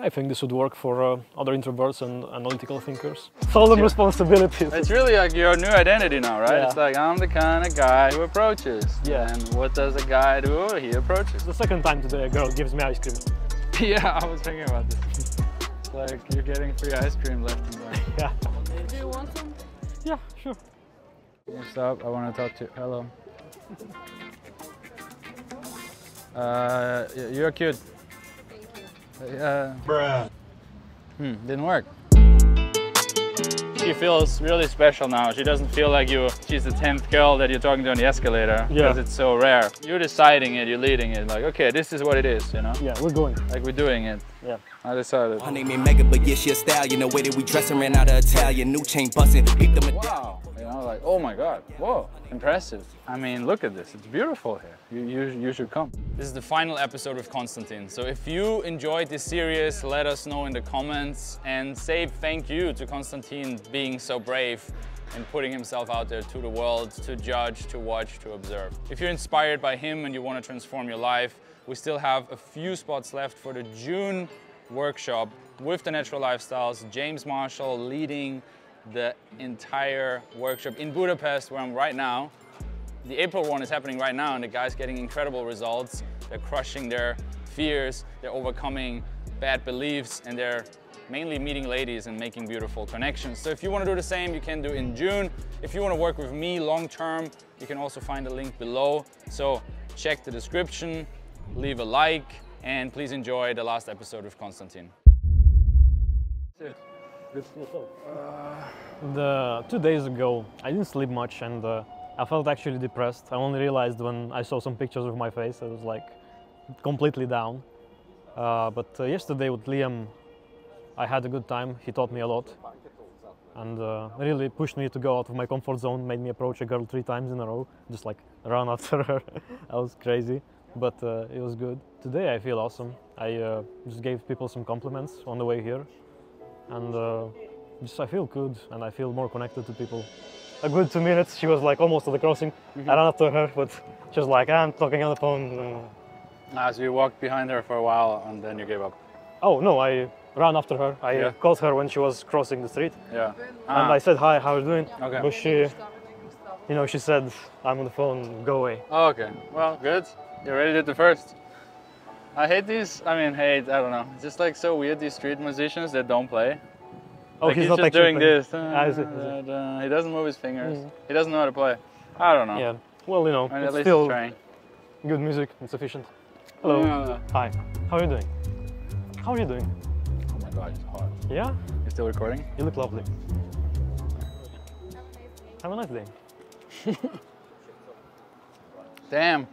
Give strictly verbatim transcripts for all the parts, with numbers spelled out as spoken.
yeah, I think this would work for uh, other introverts and analytical thinkers. Solemn yeah. responsibilities. It's really like your new identity now, right? Yeah. It's like, I'm the kind of guy who approaches. Yeah. And what does a guy do? He approaches. The second time today a girl gives me ice cream. Yeah, I was thinking about this. It's like you're getting free ice cream left and right. Yeah. Do you want some? Yeah, sure. What's up? I want to talk to you. Hello. Uh, you're cute. Thank you. Uh, Bruh. Hmm, didn't work. She feels really special now. She doesn't feel like you. She's the tenth girl that you're talking to on the escalator. Yeah. Because it's so rare. You're deciding it. You're leading it. Like, okay, this is what it is. You know. Yeah, we're going. Like we're doing it. Yeah. I decided. I name it Mega, but yes, she's Italian. The way that we dressing ran out of Italian. New chain busting. Wow. You know, like, oh my God. Whoa. Impressive. I mean, look at this. It's beautiful here. You, you, you should come. This is the final episode of Konstantin. So if you enjoyed this series, let us know in the comments and say thank you to Konstantin being so brave and putting himself out there to the world, to judge, to watch, to observe. If you're inspired by him and you want to transform your life, we still have a few spots left for the June workshop with the Natural Lifestyles, James Marshall leading the entire workshop in Budapest, where I'm right now. The April one is happening right now and the guy's getting incredible results. They're crushing their fears, they're overcoming bad beliefs, and they're mainly meeting ladies and making beautiful connections. So if you want to do the same, you can do in June. If you want to work with me long-term, you can also find the link below. So check the description, leave a like, and please enjoy the last episode with Konstantin. The, two days ago, I didn't sleep much and uh, I felt actually depressed. I only realized when I saw some pictures of my face, I was like completely down. Uh, but uh, yesterday with Liam, I had a good time. He taught me a lot and uh, really pushed me to go out of my comfort zone, made me approach a girl three times in a row, just like run after her. I was crazy, but uh, it was good. Today I feel awesome. I uh, just gave people some compliments on the way here and uh, just I feel good and I feel more connected to people. A good two minutes, she was like almost at the crossing. Mm-hmm. I ran up to her, but she was like, I'm talking on the phone. Ah, so you walked behind her for a while and then you gave up? Oh no, I ran after her. I yeah. called her when she was crossing the street. Yeah. Ah. And I said, hi, how are you doing? Okay. But she, you know, she said, I'm on the phone, go away. Oh, okay. Well, good. You already did the first. I hate these, I mean, hate, I don't know. It's just like so weird, these street musicians that don't play. Oh, like he's, he's not just doing playing. This. Da, da, da, da. He doesn't move his fingers. Mm. He doesn't know how to play. I don't know. Yeah. Well, you know, and it's at least still trying. Good music. It's efficient. Hello. Yeah. Hi. How are you doing? How are you doing? Oh my God, it's hot. Yeah? You're still recording? You look lovely. Have a nice day. Have a nice day. Damn.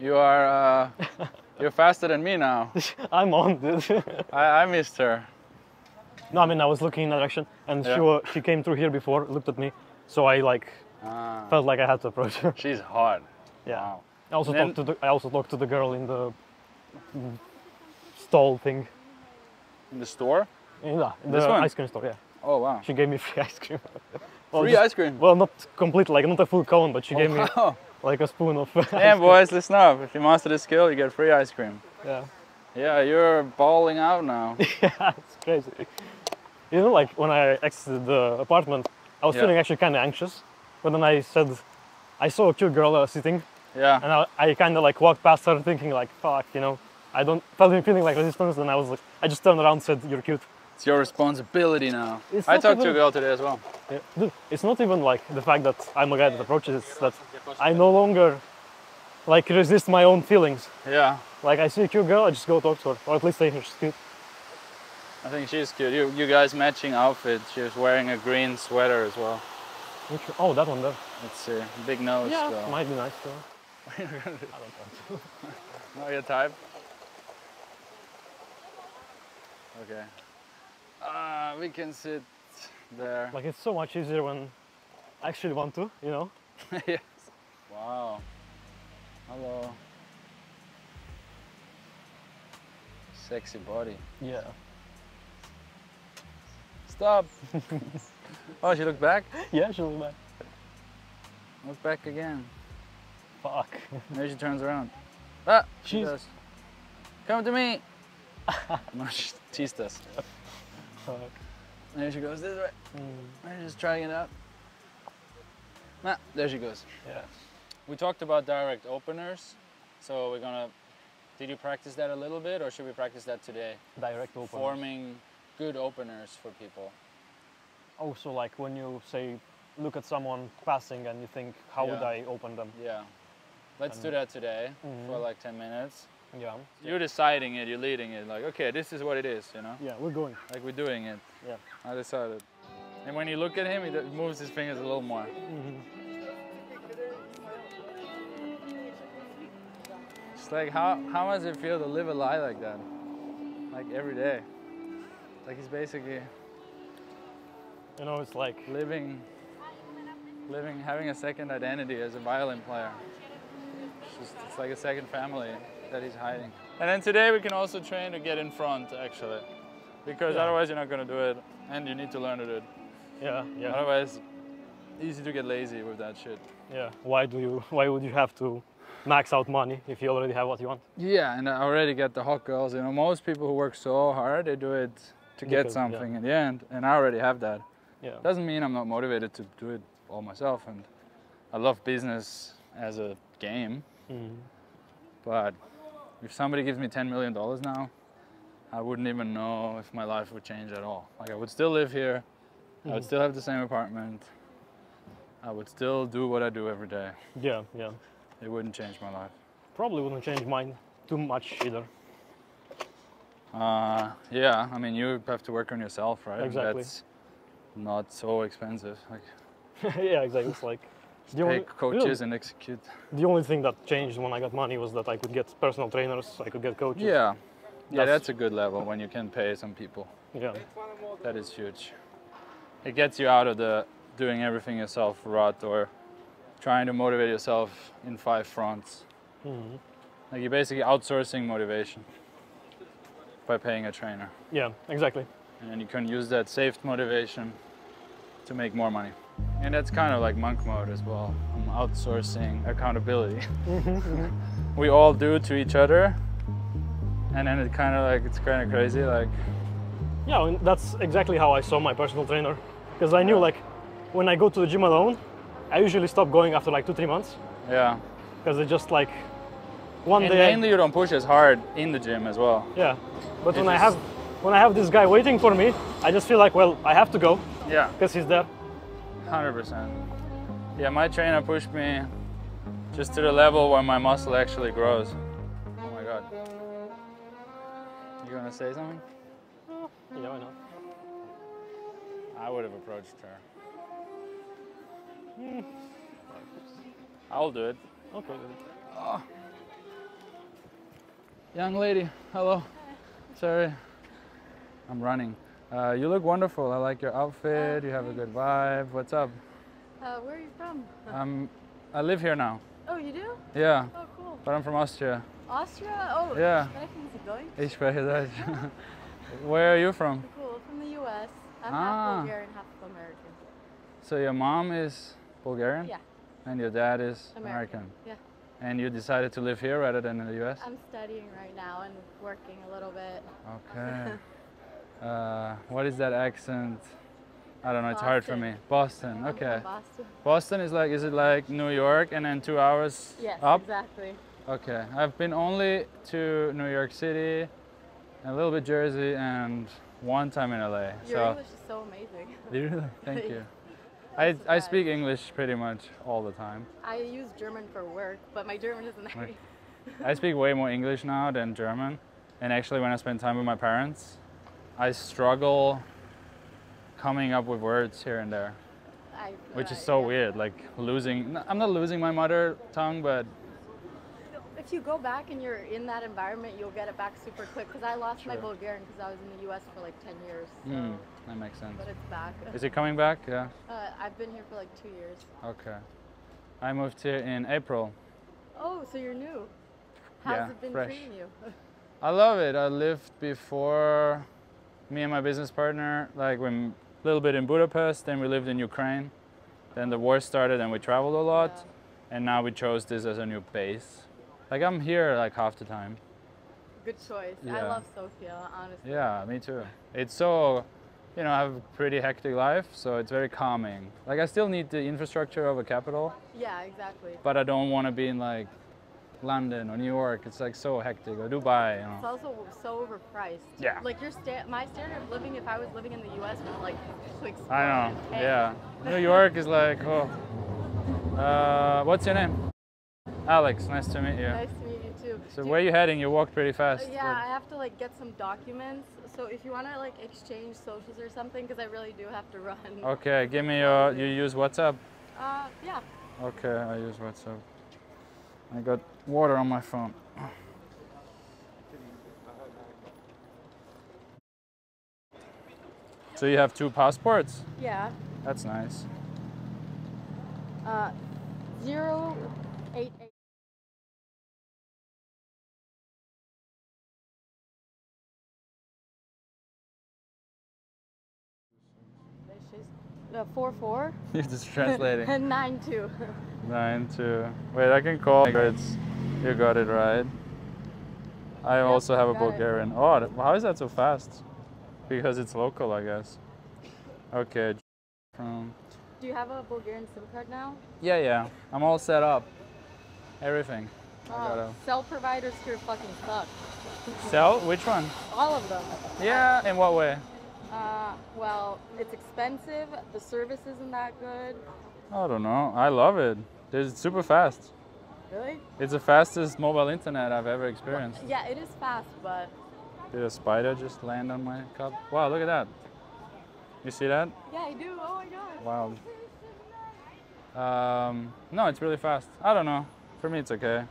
You are, uh, you're faster than me now. I'm on, dude. I, I missed her. No, I mean, I was looking in that direction and yeah. she, were, she came through here before, looked at me, so I like ah. felt like I had to approach her. She's hot. Yeah. Wow. I, also talked to the, I also talked to the girl in the stall thing. In the store? Yeah, in the ice cream store, yeah. Oh, wow. She gave me free ice cream. well, free just, ice cream? Well, not complete, like not a full cone, but she oh, gave me wow. like a spoon of Yeah, boys, listen up. If you master this skill, you get free ice cream. Yeah. Yeah, you're bawling out now. yeah, it's crazy. You know, like when I exited the apartment, I was yeah. feeling actually kind of anxious. But then I said, I saw a cute girl uh, sitting. Yeah. And I, I kind of like walked past her thinking like, fuck, you know, I don't, felt feeling like resistance. And I was like, I just turned around and said, you're cute. It's your responsibility now. It's I talked even, to a girl today as well. Yeah, dude, it's not even like the fact that I'm a guy that approaches, it's that I no longer like resist my own feelings. Yeah. Like I see a cute girl, I just go talk to her, or at least I think she's cute. I think she's cute. You, you guys matching outfit. She's wearing a green sweater as well. Which, oh, that one there. Let's see. Big nose. Yeah, girl. Might be nice though. I don't know. Not your type. Okay. Uh, we can sit there. Like it's so much easier when I actually want to, you know. yes. Wow. Hello. Sexy body. Yeah. Stop. oh, she looked back? Yeah, she looked back. Look back again. Fuck. Maybe she turns around. Ah, she does. Come to me. Chistas. There she goes this way. Mm. I'm just trying it out. Nah, there she goes. Yeah. We talked about direct openers, so we're gonna. Did you practice that a little bit, or should we practice that today? Direct openers. Forming good openers for people. Also, like when you say, look at someone passing, and you think, how yeah. would I open them? Yeah. Let's and do that today mm-hmm. for like ten minutes. Yeah. You're deciding it, you're leading it. Like, okay, this is what it is, you know? Yeah, we're going. Like, we're doing it. Yeah. I decided. And when you look at him, he moves his fingers a little more. Mm-hmm. It's like, how, how does it feel to live a lie like that? Like, every day. Like, he's basically... You know, it's like... Living... Living, having a second identity as a violin player. It's, just, it's like a second family that he's hiding. And then today we can also train to get in front, actually. Because yeah. otherwise you're not going to do it, and you need to learn to do it. Yeah, yeah. Otherwise, easy to get lazy with that shit. Yeah, why do you, why would you have to max out money if you already have what you want? Yeah, and I already get the hot girls. You know, most people who work so hard, they do it to because, get something yeah. in the end, and I already have that. Yeah. Doesn't mean I'm not motivated to do it all myself, and I love business as a game, mm-hmm. but if somebody gives me ten million dollars now, I wouldn't even know if my life would change at all. Like, I would still live here, mm-hmm. I would still have the same apartment, I would still do what I do every day. Yeah, yeah. It wouldn't change my life. Probably wouldn't change mine too much either. Uh, yeah, I mean, you have to work on yourself, right? Exactly. That's not so expensive. Like, yeah, exactly. It's like the only, pay coaches and execute. The only thing that changed when I got money was that I could get personal trainers, I could get coaches. Yeah, that's, yeah, that's a good level when you can pay some people. Yeah, that is huge. It gets you out of the doing everything yourself rut or trying to motivate yourself in five fronts. Mm-hmm. Like, you're basically outsourcing motivation by paying a trainer. Yeah, exactly. And then you can use that saved motivation to make more money. And that's kind of like monk mode as well. I'm outsourcing accountability. We all do to each other, and then it kind of like it's kind of crazy. Like, yeah, and that's exactly how I saw my personal trainer, because I knew yeah. like when I go to the gym alone, I usually stop going after like two three months. Yeah, because it's just like one and day. Mainly, I... you don't push as hard in the gym as well. Yeah, but it when is... I have when I have this guy waiting for me, I just feel like, well, I have to go. Yeah, because he's there. one hundred percent. Yeah, my trainer pushed me just to the level where my muscle actually grows. Oh my god. You gonna say something? No. Yeah, why not? I would have approached her. Mm. I'll do it. Okay. Oh. Young lady, hello. Sorry. I'm running. Uh, you look wonderful. I like your outfit. You have a good vibe. What's up? Uh, where are you from? Um, I live here now. Oh, you do? Yeah. Oh, cool. But I'm from Austria. Austria? Oh, yeah. Ich spreche Deutsch. Where are you from? Cool. From the U S. I'm ah. half Bulgarian, half American. So your mom is Bulgarian? Yeah. And your dad is American? American. Yeah. And you decided to live here rather than in the U S? I'm studying right now and working a little bit. Okay. Uh, what is that accent? I don't know, it's Boston. Hard for me. Boston, okay. Boston. Boston is like, is it like New York and then two hours yes, up? Yes, exactly. Okay, I've been only to New York City, a little bit Jersey, and one time in L A. Your so. English is so amazing. Really? Thank you. I, I speak English pretty much all the time. I use German for work, but my German isn't that. I speak way more English now than German. And actually when I spend time with my parents, I struggle coming up with words here and there, I, which is so yeah. weird, like losing, I'm not losing my mother tongue, but... If you go back and you're in that environment, you'll get it back super quick, because I lost sure. my Bulgarian because I was in the U S for like ten years. So. Mm, that makes sense. But it's back. Is it coming back? Yeah. Uh, I've been here for like two years. Okay. I moved here in April. Oh, so you're new. How's yeah, it been fresh. Treating you? I love it. I lived before... Me and my business partner, like we're a little bit in Budapest, then we lived in Ukraine, then the war started and we traveled a lot, yeah. and now we chose this as a new base. Like I'm here like half the time. good choice. Yeah. I love Sofia, honestly. Yeah, me too. It's so, you know, I have a pretty hectic life, so it's very calming. Like, I still need the infrastructure of a capital. Yeah, exactly. But I don't want to be in, like, London or New York. It's, like, so hectic. Or Dubai, you know. It's also so overpriced. Yeah. Like, your sta my standard of living, if I was living in the U S, would, like, like I know, ten. Yeah. New York is like, oh. Uh, what's your name? Alex, nice to meet you. Nice to meet you. So where are you heading? You walked pretty fast. Uh, yeah, but I have to like get some documents. So if you want to like exchange socials or something, because I really do have to run. Okay, give me your. You use WhatsApp? Uh, yeah. Okay, I use WhatsApp. I got water on my phone. So you have two passports? Yeah. That's nice. Uh, zero eight eight. Uh, four four. You're just translating. And nine two. Nine two. Wait, I can call. It's, you got it right. I yep, also have a Bulgarian. It. Oh, how is that so fast? Because it's local, I guess. Okay. From. Do you have a Bulgarian SIM card now? Yeah, yeah. I'm all set up. Everything. Oh, gotta... Cell providers here fucking suck. Cell? Which one? All of them. Yeah. In what way? Uh, well, it's expensive, the service isn't that good. I don't know, I love it. It's super fast. Really? It's the fastest mobile internet I've ever experienced. Well, yeah, it is fast, but... Did a spider just land on my cup? Wow, look at that. You see that? Yeah, I do, oh my god. Wow. Um, no, it's really fast. I don't know, for me it's okay.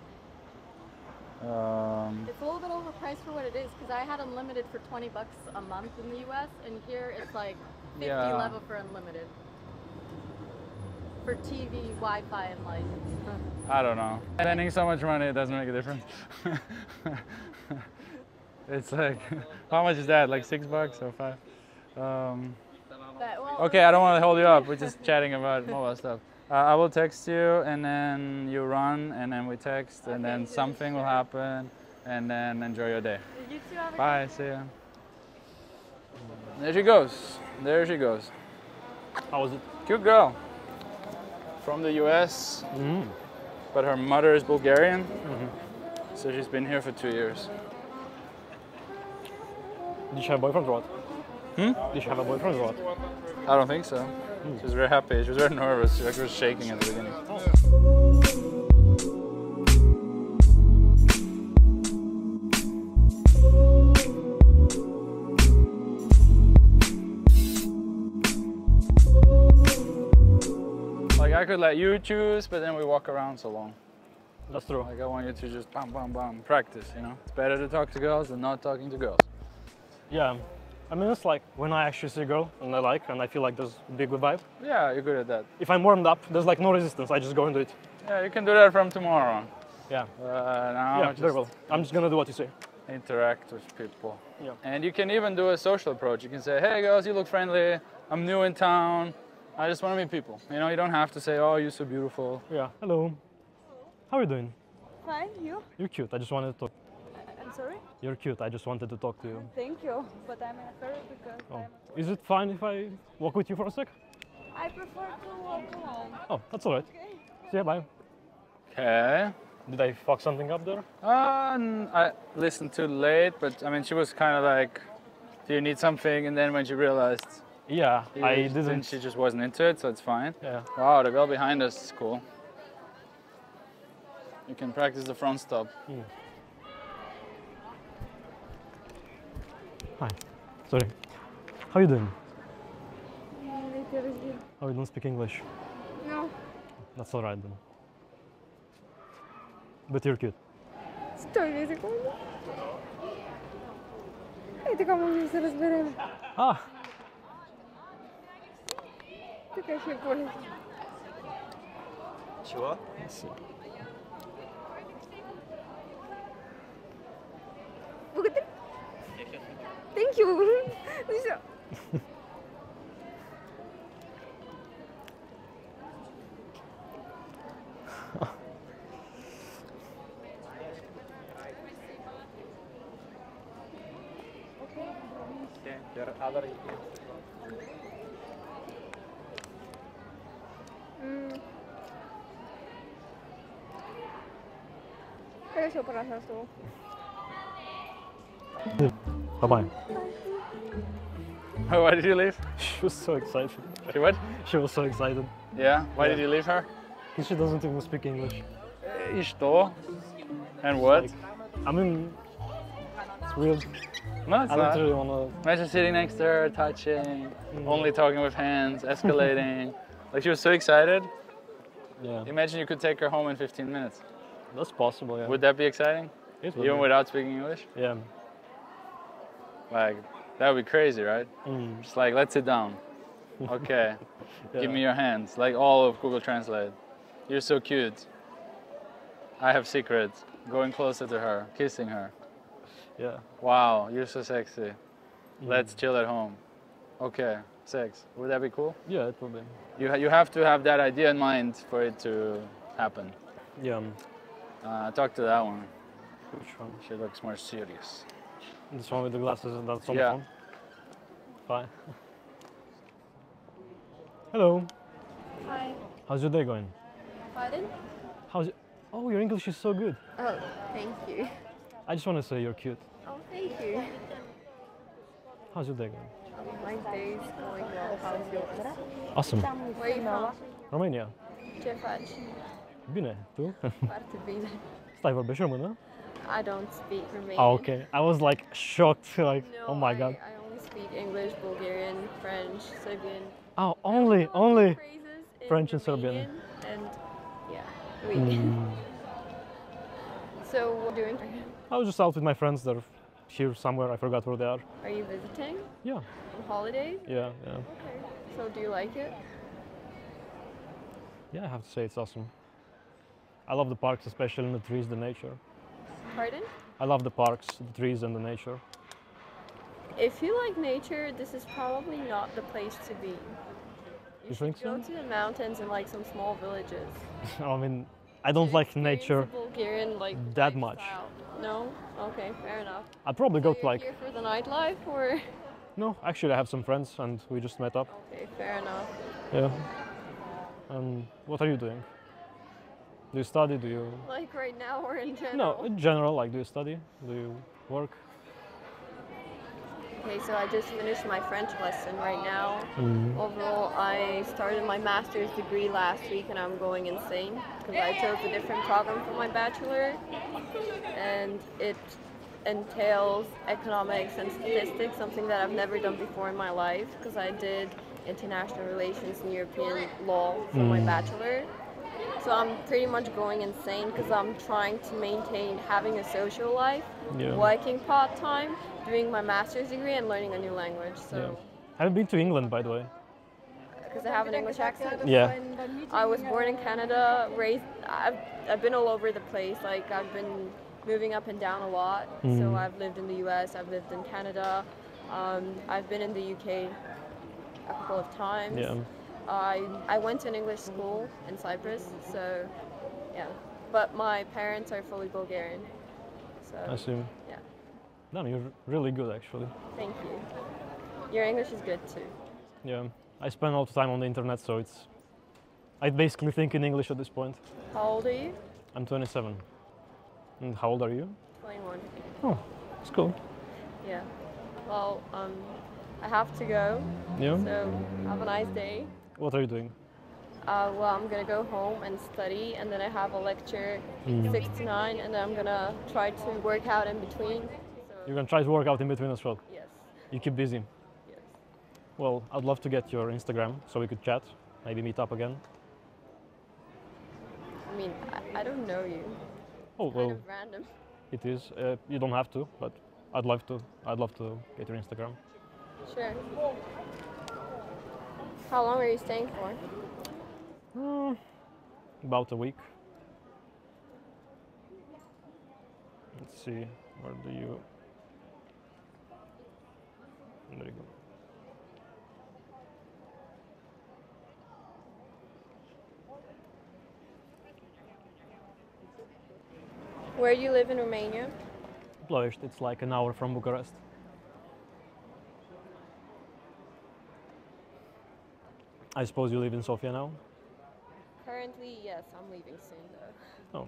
Um, it's a little bit overpriced for what it is, because I had unlimited for twenty bucks a month in the U S, and here it's like fifty yeah. level for unlimited. For T V, Wi-Fi, and light. I don't know. Spending so much money, it doesn't make a difference. It's like, how much is that? Like six bucks or five? Um, but, well, okay, I don't want to hold you up. We're just chatting about mobile stuff. Uh, I will text you, and then you run, and then we text, okay, and then something will happen, and then enjoy your day. You too, have a bye, day. See ya. There she goes. There she goes. How was it? Cute girl. From the U S, mm-hmm. But her mother is Bulgarian, mm-hmm. So she's been here for two years. Did she have a boyfriend or what? Hmm? Did she have a boyfriend or what? I don't think so. She was very happy. She was very nervous. She was shaking at the beginning. Like, I could let you choose, but then we walk around so long. That's true. Like, I want you to just bam, bam, bam, practice, you know? It's better to talk to girls than not talking to girls. Yeah. I mean, it's like when I actually see a girl and I like, and I feel like there's a big vibe. Yeah, you're good at that. If I'm warmed up, there's like no resistance. I just go and do it. Yeah, you can do that from tomorrow. Yeah. Uh, now yeah, just very well. I'm just gonna do what you say. Interact with people. Yeah. And you can even do a social approach. You can say, "Hey, girls, you look friendly. I'm new in town. I just want to meet people." You know, you don't have to say, "Oh, you're so beautiful." Yeah. Hello. Hello. How are you doing? Fine. You? You're cute. I just wanted to talk. Sorry? You're cute. I just wanted to talk to you. Thank you, but I'm in a hurry because oh. I'm... Is it fine if I walk with you for a sec? I prefer to walk alone. Oh, that's all right. Okay. See ya, bye. Okay. Did I fuck something up there? Uh, I listened too late, but I mean, she was kind of like, do you need something? And then when she realized... Yeah, she, I didn't... She just wasn't into it, so it's fine. Yeah. Wow, the girl behind us is cool. You can practice the front stop. Mm. Hi. Sorry. How are you doing? Oh, you don't speak English? No. That's all right then. But you're cute. Ah. Чего? Thank you. Mm. Хорошо, пожалуйста. Bye bye. Why did you leave? She was so excited. She what? She was so excited. Yeah? Why yeah. did you leave her? Because she doesn't even speak English. Ishto? And what? Like, I mean, it's weird. No, it's I not. don't really want to... Imagine sitting next to her, touching, mm. only talking with hands, escalating. Like, she was so excited. Yeah. Imagine you could take her home in fifteen minutes. That's possible, yeah. Would that be exciting? It would. Even without speaking English? Yeah. Like, that would be crazy, right? Mm. Just like, let's sit down. Okay, yeah. Give me your hands. Like all of Google Translate. You're so cute. I have secrets. Going closer to her, kissing her. Yeah. Wow, you're so sexy. Mm. Let's chill at home. Okay, sex. Would that be cool? Yeah, it would be. You, ha you have to have that idea in mind for it to happen. Yeah. Uh, talk to that one. Which one? She looks more serious. This one with the glasses and that's on yeah. the phone? Fine. Hello. Hi. How's your day going? Pardon? How's your... Oh, your English is so good. Oh, thank you. I just want to say you're cute. Oh, thank you. How's your day going? Oh, my day is going well. How's yours? Awesome. Where are you from? Romania. Ce faci? Bine, tu? Foarte bine. Stai, vorbești română? I don't speak Romanian. Oh, okay. I was like shocked, like, no, oh my I, god. I only speak English, Bulgarian, French, Serbian. Oh, only, only French and Serbian. And yeah, we. Mm. So what are you doing? I was just out with my friends. They're here somewhere. I forgot where they are. Are you visiting? Yeah. On holidays? Yeah, yeah. Okay. So do you like it? Yeah, I have to say it's awesome. I love the parks, especially in the trees, the nature. Pardon? I love the parks, the trees and the nature. If you like nature, this is probably not the place to be. You, you should think go so? to the mountains and like some small villages. I mean, I don't like nature Bulgarian, like, that much. Style. No? Okay, fair enough. I'd probably so go to like... Here for the nightlife or...? No, actually I have some friends and we just met up. Okay, fair enough. Yeah. And what are you doing? Do you study? Do you... Like right now or in general? No, in general, like do you study? Do you work? Okay, so I just finished my French lesson right now. Mm. Overall, I started my master's degree last week and I'm going insane because I chose a different program for my bachelor and it entails economics and statistics, something that I've never done before in my life because I did international relations and European law for mm. my bachelor. So I'm pretty much going insane because I'm trying to maintain having a social life, yeah. working part-time, doing my master's degree and learning a new language. So yeah. Have you been to England, by the way? Because I have an English accent. Yeah. I was born in Canada, raised, I've, I've been all over the place. Like I've been moving up and down a lot. Mm. So I've lived in the U S, I've lived in Canada. Um, I've been in the U K a couple of times. Yeah. I, I went to an English school in Cyprus, so yeah. But my parents are fully Bulgarian, so... I see. Yeah. No, you're really good, actually. Thank you. Your English is good, too. Yeah. I spend all the time on the internet, so it's... I basically think in English at this point. How old are you? I'm twenty-seven. And how old are you? twenty-one. Oh, that's cool. Yeah. Well, um, I have to go. Yeah. So, have a nice day. What are you doing? Uh, well, I'm going to go home and study, and then I have a lecture mm. six to nine, and then I'm going to try to work out in between. So you're going to try to work out in between as well? Yes. You keep busy? Yes. Well, I'd love to get your Instagram, so we could chat, maybe meet up again. I mean, I, I don't know you. Oh, well, kind of random. It is. Uh, you don't have to, but I'd love to. I'd love to get your Instagram. Sure. How long are you staying for? Mm, about a week. Let's see, where do you... There you go. Where do you live in Romania? Belogradchik, it's like an hour from Bucharest. I suppose you live in Sofia now? Currently, yes, I'm leaving soon though. Oh.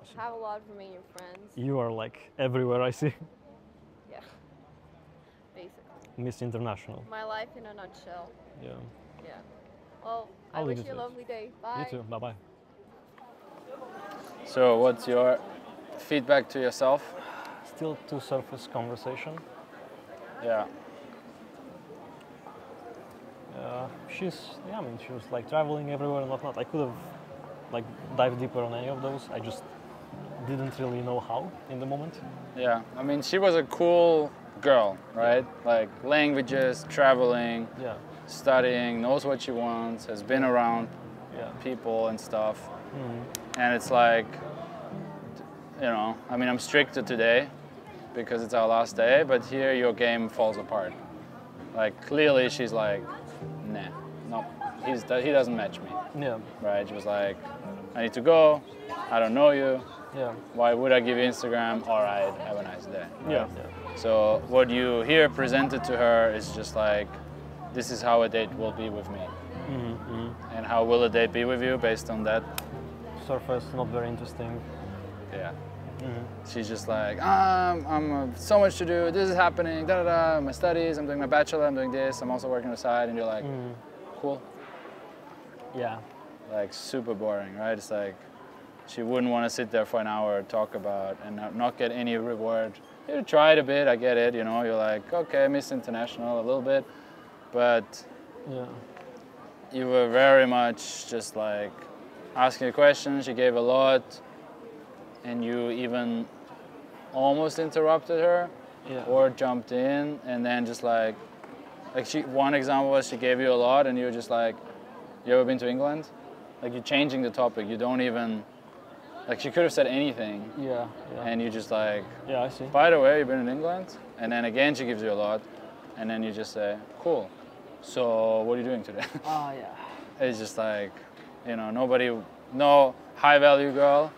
Awesome. I have a lot of Romanian friends. You are like everywhere I see. Yeah, basically. Miss International. My life in a nutshell. Yeah. Yeah. Well, I'll I wish you a lovely day. Bye. You too. Bye-bye. So, what's your feedback to yourself? Still too surface conversation. Yeah. Uh, she's, yeah, I mean, she was like traveling everywhere and whatnot. I could have like dived deeper on any of those. I just didn't really know how in the moment. Yeah, I mean, she was a cool girl, right? Yeah. Like languages, traveling, yeah, studying, knows what she wants, has been around yeah. people and stuff. Mm-hmm. And it's like, you know, I mean, I'm stricter today because it's our last day, but here your game falls apart. Like, clearly she's like, nah, no, he's, he doesn't match me. Yeah. Right, she was like, I need to go, I don't know you. Yeah. Why would I give you Instagram? All right, have a nice day. Right? Yeah. yeah. So what you hear presented to her is just like, this is how a date will be with me. Mm-hmm. And how will a date be with you based on that? Surface, not very interesting. Yeah. Mm-hmm. She's just like, um, I'm uh, so much to do, this is happening, da da da, my studies, I'm doing my bachelor, I'm doing this, I'm also working on the side, and you're like, mm. cool. Yeah. Like super boring, right? It's like, she wouldn't want to sit there for an hour, talk about, and not get any reward. You try it a bit, I get it, you know, you're like, okay, Miss International a little bit, but yeah. you were very much just like asking a question, she gave a lot, and you even almost interrupted her yeah. or jumped in, and then just like, like she, one example was she gave you a lot and you were just like, you ever been to England? Like you're changing the topic, you don't even, like she could have said anything. Yeah. yeah. And you just like, yeah, I see. By the way, you've been in England? And then again, she gives you a lot. And then you just say, cool. So what are you doing today? Oh yeah. It's just like, you know, nobody, no high value girl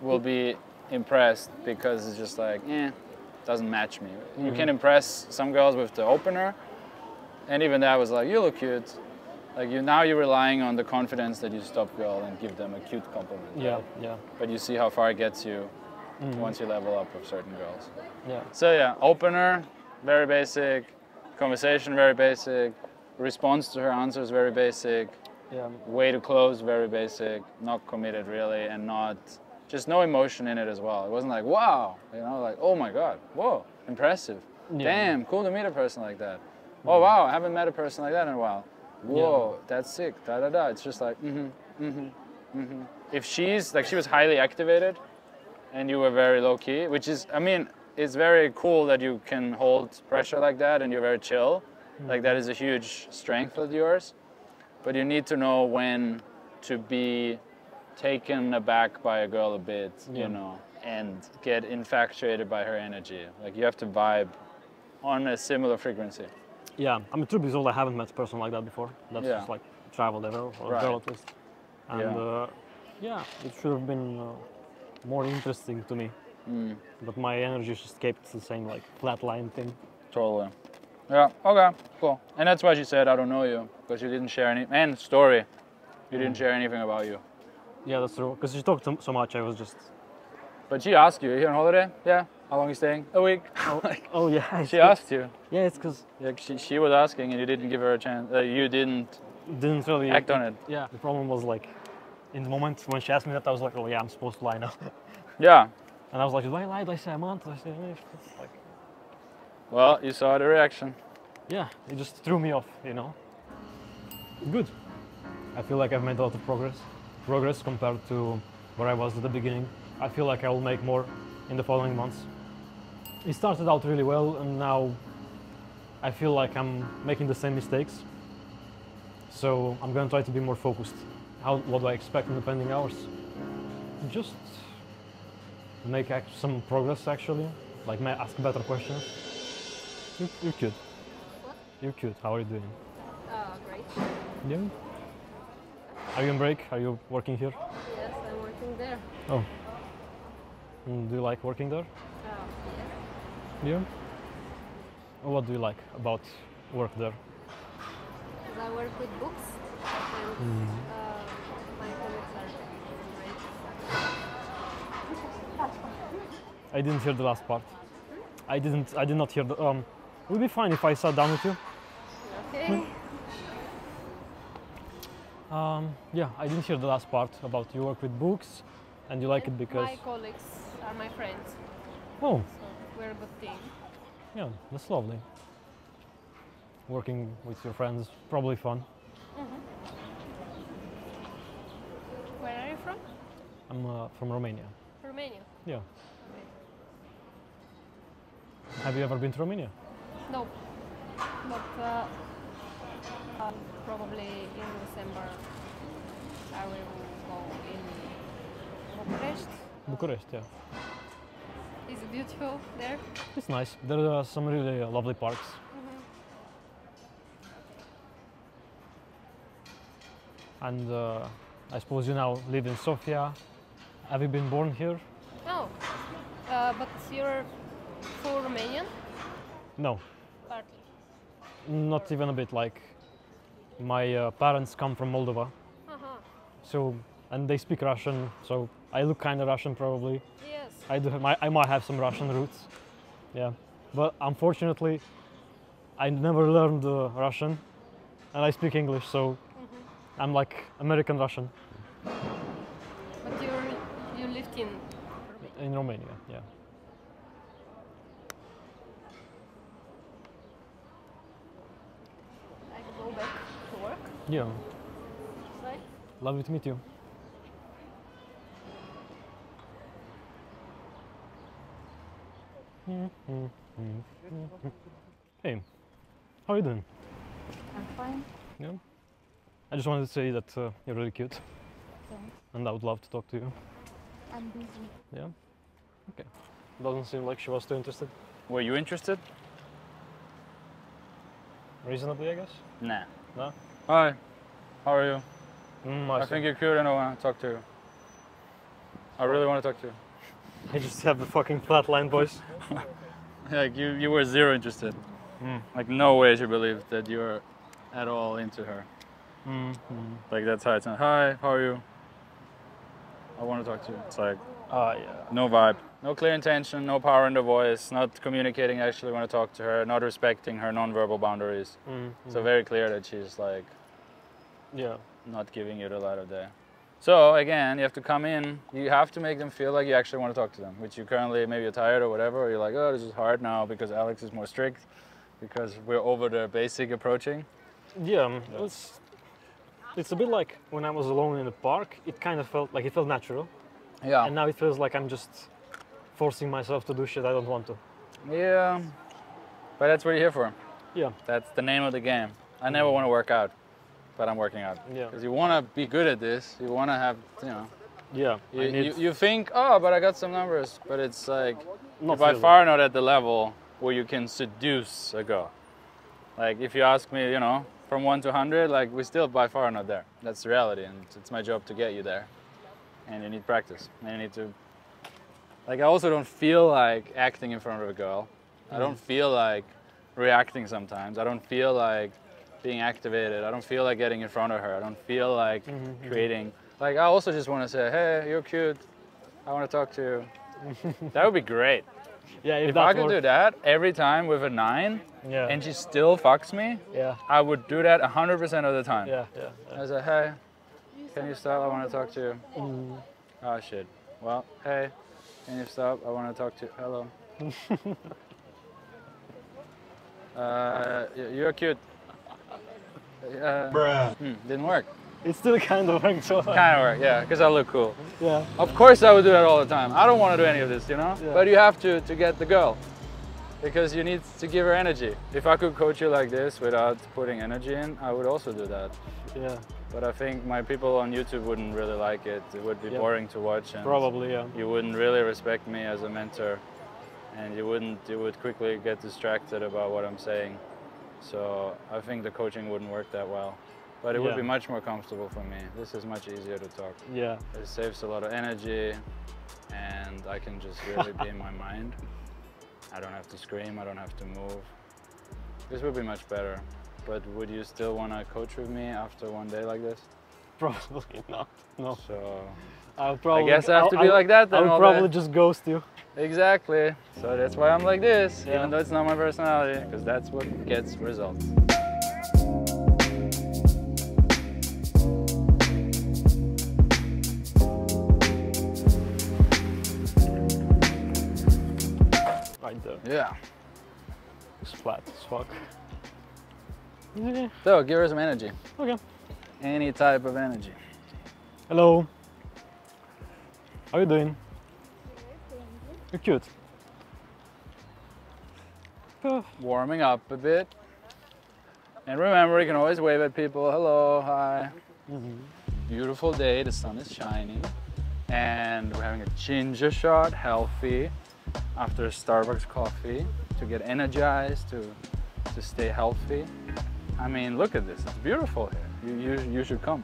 will be impressed because it's just like, eh, doesn't match me. Mm-hmm. You can impress some girls with the opener, and even that was like, you look cute. Like you now you're relying on the confidence that you stop girl and give them a cute compliment. Yeah, right? yeah. But you see how far it gets you mm-hmm. once you level up with certain girls. Yeah. So yeah, opener, very basic. Conversation, very basic. Response to her answers, very basic. Yeah. Way to close, very basic. Not committed really, and not. Just no emotion in it as well. It wasn't like, wow, you know, like, oh my God, whoa, impressive. Yeah. Damn, cool to meet a person like that. Mm-hmm. Oh wow, I haven't met a person like that in a while. Whoa, yeah. that's sick, da da da. It's just like, mm-hmm, mm-hmm, mm-hmm. If she's, like she was highly activated and you were very low key, which is, I mean, it's very cool that you can hold pressure like that and you're very chill. Mm-hmm. Like that is a huge strength of yours. But you need to know when to be taken aback by a girl a bit, you yeah. know, and get infatuated by her energy. Like you have to vibe on a similar frequency. Yeah, I mean, truth is all, I haven't met a person like that before. That's yeah. just like traveled ever, or right. girl at least. And yeah. Uh, yeah, it should have been uh, more interesting to me. Mm. But my energy just kept the same, like flatline thing. Totally. Yeah, okay, cool. And that's why she said, I don't know you, because you didn't share any, and story, you mm. didn't share anything about you. Yeah, that's true. Because she talked so much, I was just. But she asked you, are you here on holiday? Yeah. How long are you staying? A week. Oh, like, oh yeah. She asked you. Yeah, it's because. Yeah, she, she was asking, and you didn't give her a chance. Uh, you didn't. Didn't really act on it. Yeah. The problem was like, in the moment when she asked me that, I was like, oh yeah, I'm supposed to lie now. yeah. And I was like, did I lie? Did I say a month? Did I say a month? Like. Well, you saw the reaction. Yeah, it just threw me off, you know. Good. I feel like I've made a lot of progress. Progress compared to where I was at the beginning. I feel like I will make more in the following months. It started out really well, and now I feel like I'm making the same mistakes. So I'm going to try to be more focused. How, what do I expect in the pending hours? Just make some progress, actually. Like, ask better questions. You're, you're cute. What? You're cute. How are you doing? Oh, great. Yeah. Are you on break? Are you working here? Yes, I'm working there. Oh. Mm, do you like working there? Oh, yeah. Yeah? What do you like about work there? I I work with books and mm. uh, my colleagues are great. I didn't hear the last part. I didn't. I did not hear the. Um, it would be fine if I sat down with you. Okay. Hmm. Um, yeah, I didn't hear the last part about you work with books, and you like and it because my colleagues are my friends. Oh. So we're a good team. Yeah, that's lovely. Working with your friends is probably fun. Mm-hmm. Where are you from? I'm uh, from Romania. Romania? Yeah. Okay. Have you ever been to Romania? No, but uh, uh, probably in December I will go in Bucharest. Bucharest, yeah. Is it beautiful there? It's nice. There are some really uh, lovely parks. And uh, I suppose you now live in Sofia. Have you been born here? No, uh, but you're full Romanian? No. Partly? Not or even a bit, like my uh, parents come from Moldova. Uh-huh. So, and they speak Russian, so I look kind of Russian probably. Yes. I, do have my, I might have some Russian roots, yeah. But unfortunately, I never learned uh, Russian and I speak English, so I'm like American Russian. But you you lived in Romania. In Romania, yeah. I go back to work. Yeah. Sorry? Lovely to meet you. Hey, how are you doing? I'm fine. Yeah. I just wanted to say that uh, you're really cute. Thanks. And I would love to talk to you. I'm busy. Yeah? Okay. Doesn't seem like she was too interested. Were you interested? Reasonably, I guess? Nah. Nah? Hi. How are you? Mm, I, I think you're cute and I want to talk to you. I really want to talk to you. I just have the fucking flat line, boys. Like, you, you were zero interested. Mm. Like, no way she believed that you were at all into her. Mm-hmm. Like that's how it's not. Hi, how are you? I want to talk to you. It's like, ah, uh, yeah. No vibe, no clear intention, no power in the voice, not communicating. I actually want to talk to her, not respecting her non-verbal boundaries. Mm-hmm. So very clear that she's like, yeah, not giving you the light of day. So again, you have to come in. You have to make them feel like you actually want to talk to them, which you currently maybe you're tired or whatever. Or you're like, oh, this is hard now because Alex is more strict, because we're over the basic approaching. Yeah. That's It's a bit like when I was alone in the park, it kind of felt like it felt natural. Yeah. And now it feels like I'm just forcing myself to do shit I don't want to. Yeah. But that's what you're here for. Yeah. That's the name of the game. I never want to work out, but I'm working out. Yeah. Because you want to be good at this. You want to have, you know. Yeah. You, you, you think, oh, but I got some numbers. But it's like, not by really. far not at the level where you can seduce a girl. Like if you ask me, you know, from one to one hundred, like, we're still by far not there. That's the reality, and it's my job to get you there. And you need practice. And you need to... Like, I also don't feel like acting in front of a girl. Mm. I don't feel like reacting sometimes. I don't feel like being activated. I don't feel like getting in front of her. I don't feel like mm-hmm. creating... Like, I also just want to say, hey, you're cute. I want to talk to you. That would be great. Yeah, if, if I could works. do that every time with a nine, yeah. and she still fucks me, yeah. I would do that one hundred percent of the time. Yeah, yeah, yeah. I was like, hey, can you stop? I want to talk to you. Mm. Oh, shit. Well, hey, can you stop? I want to talk to you. Hello. uh, you're cute. Uh, Bruh. Hmm, didn't work. It still kind of works. Kind of work, yeah, because I look cool. Yeah. Of course I would do that all the time. I don't want to do any of this, you know? Yeah. But you have to to get the girl because you need to give her energy. If I could coach you like this without putting energy in, I would also do that. Yeah. But I think my people on YouTube wouldn't really like it. It would be yeah. boring to watch. And probably, yeah. You wouldn't really respect me as a mentor and you wouldn't, you would quickly get distracted about what I'm saying. So I think the coaching wouldn't work that well. But it yeah. would be much more comfortable for me. This is much easier to talk. Yeah. It saves a lot of energy and I can just really be in my mind. I don't have to scream, I don't have to move. This would be much better. But would you still want to coach with me after one day like this? Probably not. No. So I'll probably. I guess I have to I'll, be I'll, like that. Then I'll probably day. just ghost you. Exactly. So that's why I'm like this, yeah. even though it's not my personality, because that's what gets results. Right there. Yeah. It's flat as fuck. Yeah. So give her some energy. Okay. Any type of energy. Hello. How you doing? You're cute. Oh. Warming up a bit. And remember, you can always wave at people. Hello, hi. Mm-hmm. Beautiful day, the sun is shining. And we're having a ginger shot, healthy, after a Starbucks coffee, to get energized, to, to stay healthy. I mean, look at this, it's beautiful here. You, you, you should come.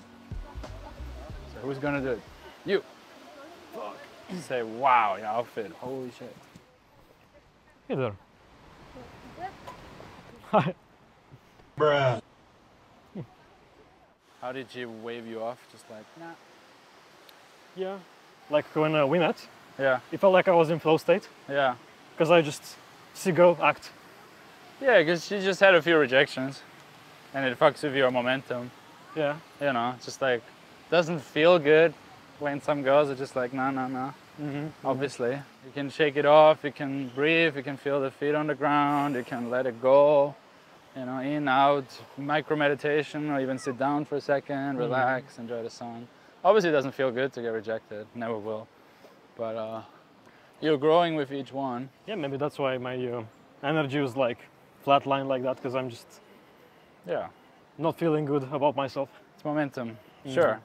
So who's gonna do it? You. Fuck. Say, wow, your outfit, holy shit. Hey there. Hi. Bruh. How did she wave you off? Just like, nah. Yeah. Like when uh, we met. Yeah. It felt like I was in flow state. Yeah. Because I just see go act. Yeah, because she just had a few rejections. And it fucks with your momentum. Yeah. You know, it's just like, doesn't feel good when some girls are just like, no, no, no. Mm-hmm. Obviously. Mm-hmm. You can shake it off, you can breathe, you can feel the feet on the ground, you can let it go. You know, in, out, micro meditation, or even sit down for a second, relax, mm-hmm. enjoy the sun. Obviously it doesn't feel good to get rejected, never will. But uh, you're growing with each one. Yeah, maybe that's why my uh, energy was like flatline like that, because I'm just yeah, not feeling good about myself. It's momentum, mm-hmm. sure.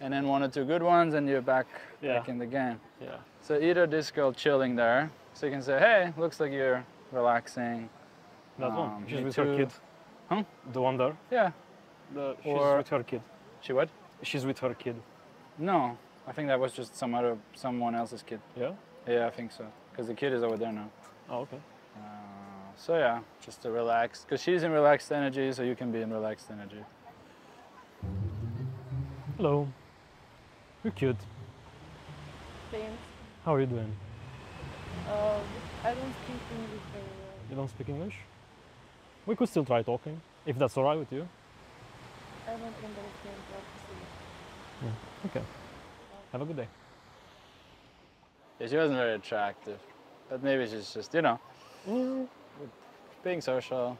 And then one or two good ones and you're back, yeah. back in the game. Yeah. So either this girl chilling there, so you can say, hey, looks like you're relaxing. That um, one, she's with too. her kid. Huh? The one there? Yeah. The, she's or, with her kid. She what? She's with her kid. No, I think that was just some other, someone else's kid. Yeah? Yeah, I think so. Because the kid is over there now. Oh, okay. Uh, so yeah, just to relax. Because she's in relaxed energy, so you can be in relaxed energy. Hello. You're cute. Thanks. How are you doing? Uh, I don't speak English very well. You don't speak English? We could still try talking, if that's alright with you. I don't understand what to say. Yeah. Okay. Have a good day. Yeah, she wasn't very attractive. But maybe she's just, you know, mm. being social.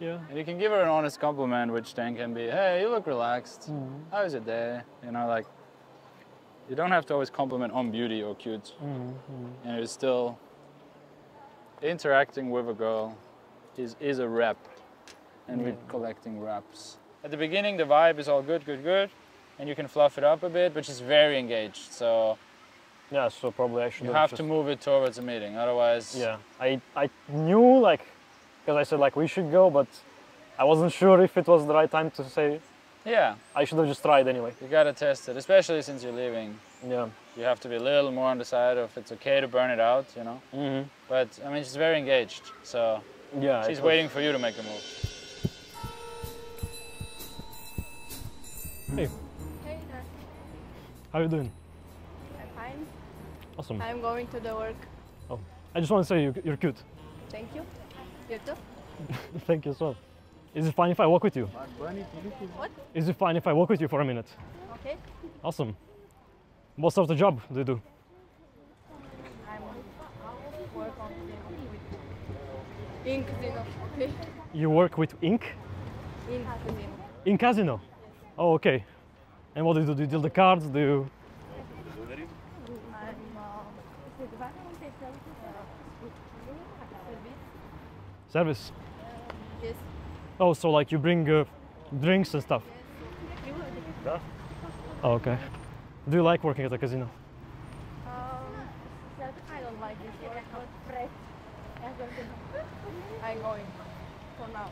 Yeah. And you can give her an honest compliment, which then can be, hey, you look relaxed. Mm. How is your day? You know, like, you don't have to always compliment on beauty or cute. Mm-hmm. And it's still interacting with a girl. Is, is a rep, and yeah. we're collecting reps. At the beginning, the vibe is all good, good, good, and you can fluff it up a bit, but she's very engaged, so... Yeah, so probably I should You have just... to move it towards a meeting, otherwise... Yeah, I, I knew, like, because I said, like, we should go, but I wasn't sure if it was the right time to say... Yeah. I should have just tried anyway. You gotta test it, especially since you're leaving. Yeah. You have to be a little more on the side of it's okay to burn it out, you know? Mm-hmm. But, I mean, she's very engaged, so... Yeah, she's waiting for you to make the move. Hey. Hey there. How are you doing? I'm fine. Awesome. I'm going to the work. Oh, I just want to say you're cute. Thank you. You too. Thank you as well. Is it fine if I walk with you? What? Is it fine if I walk with you for a minute? Okay. Awesome. What sort of job do you do? Ink Casino. Okay. You work with Ink? Ink Casino. Ink Casino? Yes. Oh, okay. And what do you do? Do you deal the cards? Do you... I'm, uh, service. Service? Uh, yes. Oh, so like you bring uh, drinks and stuff? Yes. Oh, okay. Do you like working at a casino? Um, I don't like it. I'm going for now.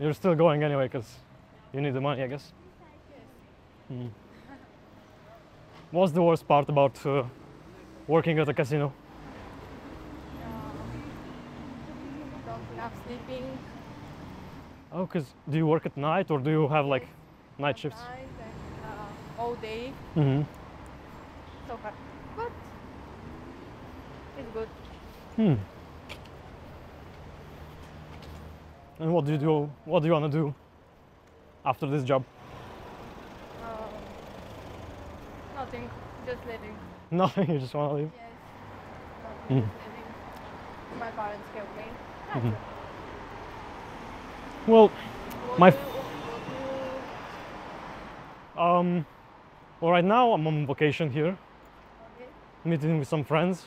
You're still going anyway, because you need the money, I guess? Yes. Mm. What's the worst part about uh, working at a casino? Um, don't enough sleeping. Oh, because do you work at night or do you have like night shifts? Night and uh, all day. Mm-hmm. So hard, but it's good. Hmm. And what do you do? What do you want to do after this job? Uh, nothing. Just living. Nothing. You just want to leave? Yes. Nothing. Mm. Just living. My parents help me. That's mm-hmm. it. Well, what my. Do you, do? Um, well, right now I'm on vacation here, okay. Meeting with some friends,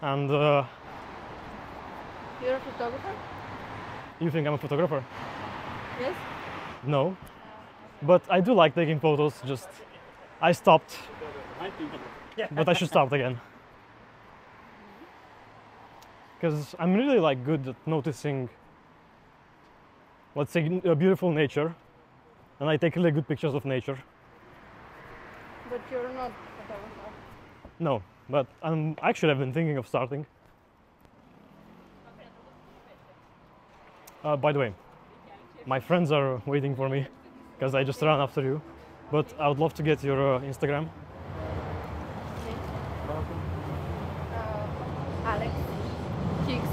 and. Uh, You're a photographer? You think I'm a photographer? Yes. No, uh, okay. But I do like taking photos. Just, I stopped, but I should start again. Because I'm really like good at noticing. Let's say a beautiful nature, and I take really good pictures of nature. But you're not a photographer. No, but I'm actually I've been thinking of starting. Uh, by the way, my friends are waiting for me because I just ran after you. But I would love to get your uh, Instagram. Uh, Alex Hicks.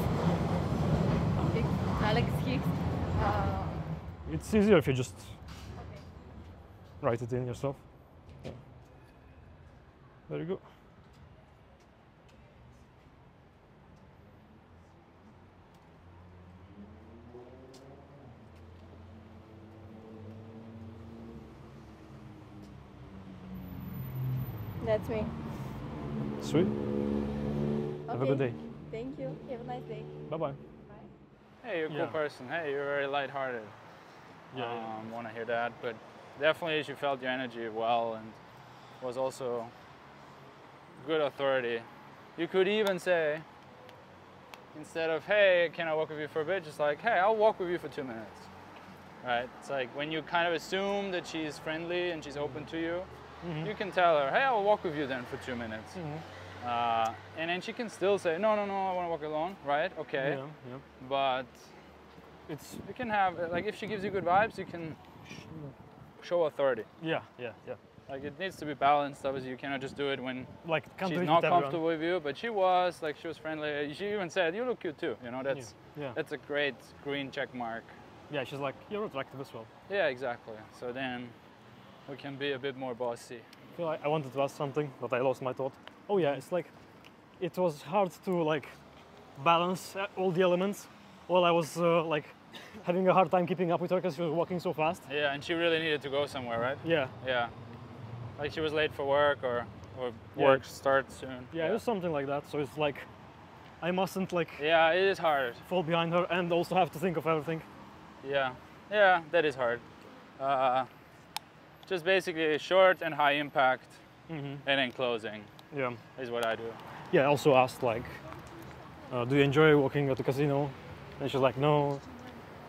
Hicks. Alex Hicks. Uh, it's easier if you just okay. write it in yourself. Yeah. There you go. That's me. Sweet. Okay. Have a good day. Thank you. Have a nice day. Bye bye. Hey, you're a cool yeah. person. Hey, you're very lighthearted. Yeah, um, yeah. Want to hear that, but definitely she felt your energy well and was also good authority. You could even say, instead of, hey, can I walk with you for a bit? Just like, hey, I'll walk with you for two minutes, right? It's like when you kind of assume that she's friendly and she's open to you, mm-hmm. you can tell her, hey, I'll walk with you then for two minutes. Mm-hmm. Uh, and then she can still say, no, no, no, I want to walk alone, right? Okay. Yeah, yeah. But it's you can have, like, if she gives you good vibes, you can sh show authority. Yeah, yeah, yeah. Like, it needs to be balanced. Obviously, you cannot just do it when like, she's not comfortable with you. But she was, like, she was friendly. She even said, you look cute, too. You know, that's, yeah, yeah. that's a great green check mark. Yeah, she's like, you're attractive as well. Yeah, exactly. So then we can be a bit more bossy. I feel like I wanted to ask something, but I lost my thought. Oh yeah, it's like, it was hard to like balance all the elements while I was uh, like having a hard time keeping up with her because she was walking so fast. Yeah, and she really needed to go somewhere, right? Yeah. Yeah. Like she was late for work or, or work yeah. starts soon. Yeah, yeah, it was something like that. So it's like, I mustn't like... Yeah, it is hard. Fall behind her and also have to think of everything. Yeah. Yeah, that is hard. Uh, just basically short and high impact mm-hmm. and then closing. Yeah, is what I do. Yeah, I also asked like, uh, do you enjoy walking at the casino? And she's like, no.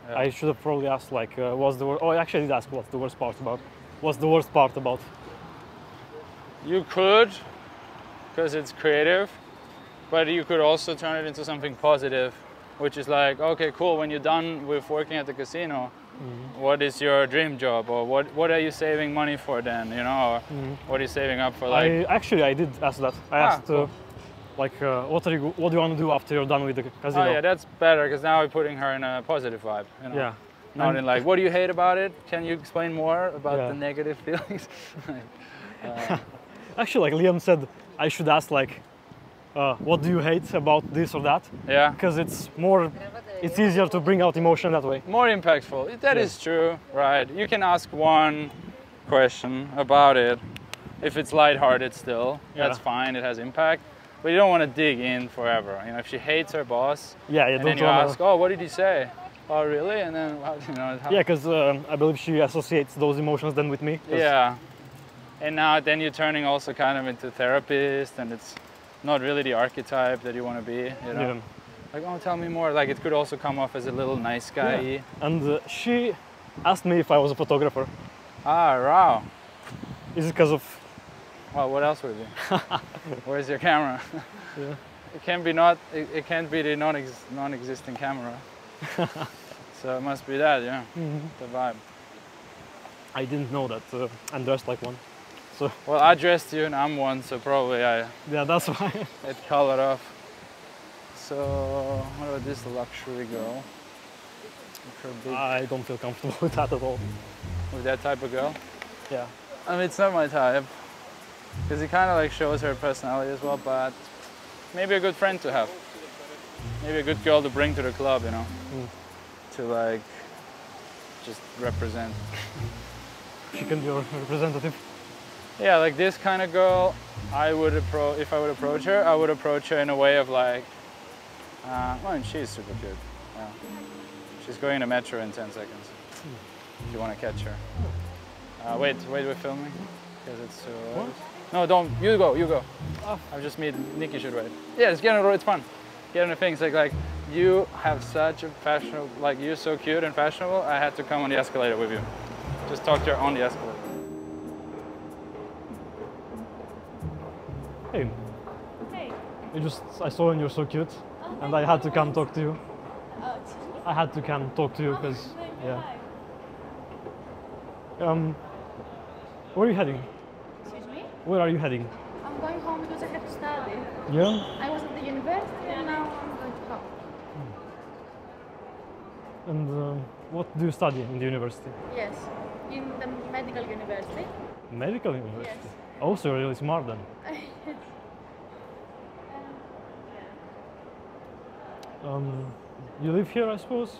Yeah. I should have probably asked like, uh, what's the worst? Oh, I actually did ask what's the worst part about. What's the worst part about? You could, because it's creative, but you could also turn it into something positive, which is like, okay, cool. When you're done with working at the casino, mm-hmm. what is your dream job, or what what are you saving money for then, you know, or mm-hmm. what are you saving up for? Like I, actually I did ask that. I ah, asked cool. uh, like uh, what are you what do you want to do after you're done with the casino? Oh yeah, that's better because now we're putting her in a positive vibe, you know? Yeah, not and in like what do you hate about it, can you explain more about yeah. the negative feelings? uh, actually like Liam said I should ask like uh, what do you hate about this or that, yeah, because it's more it's easier to bring out emotion that way. More impactful. That yeah. is true, right? You can ask one question about it. If it's lighthearted still, yeah. that's fine, it has impact. But you don't want to dig in forever. You know, if she hates her boss, yeah, you and don't then you wanna... ask, oh, what did he say? Oh, really? And then, you know... How... Yeah, because um, I believe she associates those emotions then with me. Cause... Yeah. And now then you're turning also kind of into therapist, and it's not really the archetype that you want to be, you know? Yeah. Like, oh, tell me more. Like, it could also come off as a little nice guy. Yeah. And uh, she asked me if I was a photographer. Ah, wow. Is it because of... Well, what else would it be? Where's your camera? yeah. It can be not... It, it can't be the non-ex, non-existent camera. So it must be that, yeah, mm-hmm. the vibe. I didn't know that. Uh, I'm dressed like one. So. Well, I dressed you and I'm one, so probably I... Yeah, that's why. It colored off. So, where would this luxury go? Big... I don't feel comfortable with that at all. With that type of girl? Yeah. I mean, it's not my type. Because it kind of like shows her personality as well, but maybe a good friend to have. Maybe a good girl to bring to the club, you know? Mm. To like, just represent. She can be a representative. Yeah, like this kind of girl, I would approach, if I would approach her, I would approach her in a way of like, uh, well, and she's super cute. Yeah. She's going in a metro in ten seconds, if you want to catch her. Uh, wait, wait, we're filming, because it's too late. No, don't, you go, you go. Oh. I've just made, Nikki should wait. Yeah, it's getting, it's fun. Getting the things like, like, you have such a fashionable, like you're so cute and fashionable, I had to come on the escalator with you. Just talk to her on the escalator. Hey. Hey. You just, I saw and you're so cute, oh, and I had to come talk to you. Oh, excuse me? I had to come talk to you because, oh, yeah. Life. Um, where are you heading? Excuse me? Where are you heading? I'm going home because I have to study. Yeah? I was at the university and now I'm going to home. Hmm. And uh, what do you study in the university? Yes, in the medical university. Medical university? Yes. Also really smart then. Um, you live here, I suppose,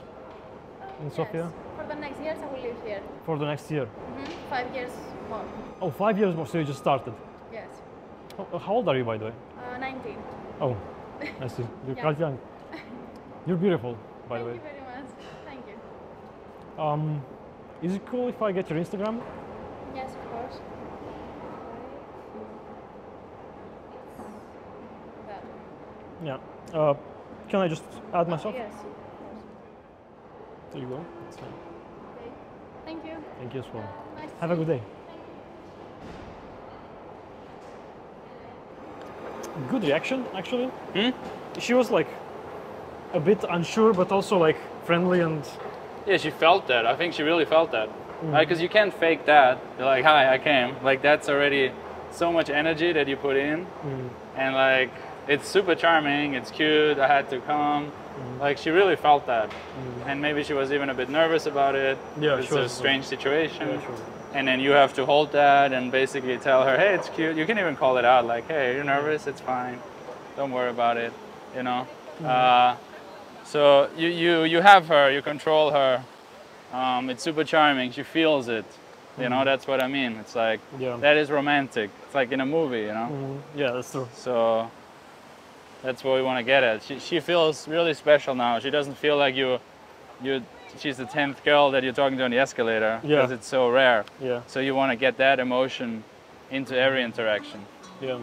in yes. Sofia? For the next years I will live here. For the next year? Mm-hmm. Five years more. Oh, five years more, so you just started? Yes. Oh, how old are you, by the way? Uh, nineteen. Oh, I see. You're yeah. quite young. You're beautiful, by the way. Thank you very much. Thank you. Um, is it cool if I get your Instagram? Yes, of course. Yeah. Uh, Can I just add myself? Yes. There you go. That's fine. Okay. Thank you. Thank you as well. Nice Have a good day. Thank you. Good reaction, actually. Hmm? She was like a bit unsure, but also like friendly and. Yeah, she felt that. I think she really felt that. Mm-hmm. Like, because you can't fake that. You're like, hi, I came. Like, that's already so much energy that you put in, mm-hmm. and like. It's super charming, it's cute, I had to come. Mm. Like, she really felt that. Mm. And maybe she was even a bit nervous about it. Yeah, it's sure, a strange sure. situation. Yeah, sure. And then you have to hold that and basically tell her, hey, it's cute. You can even call it out, like, hey, you're nervous, it's fine. Don't worry about it, you know? Mm. Uh, so you, you, you have her, you control her. Um, it's super charming, she feels it. You know, that's what I mean. It's like, yeah. that is romantic. It's like in a movie, you know? Mm. Yeah, that's true. So. That's what we want to get at. She, she feels really special now. She doesn't feel like you, you, she's the tenth girl that you're talking to on the escalator because yeah. it's so rare. Yeah. So you want to get that emotion into every interaction. Yeah.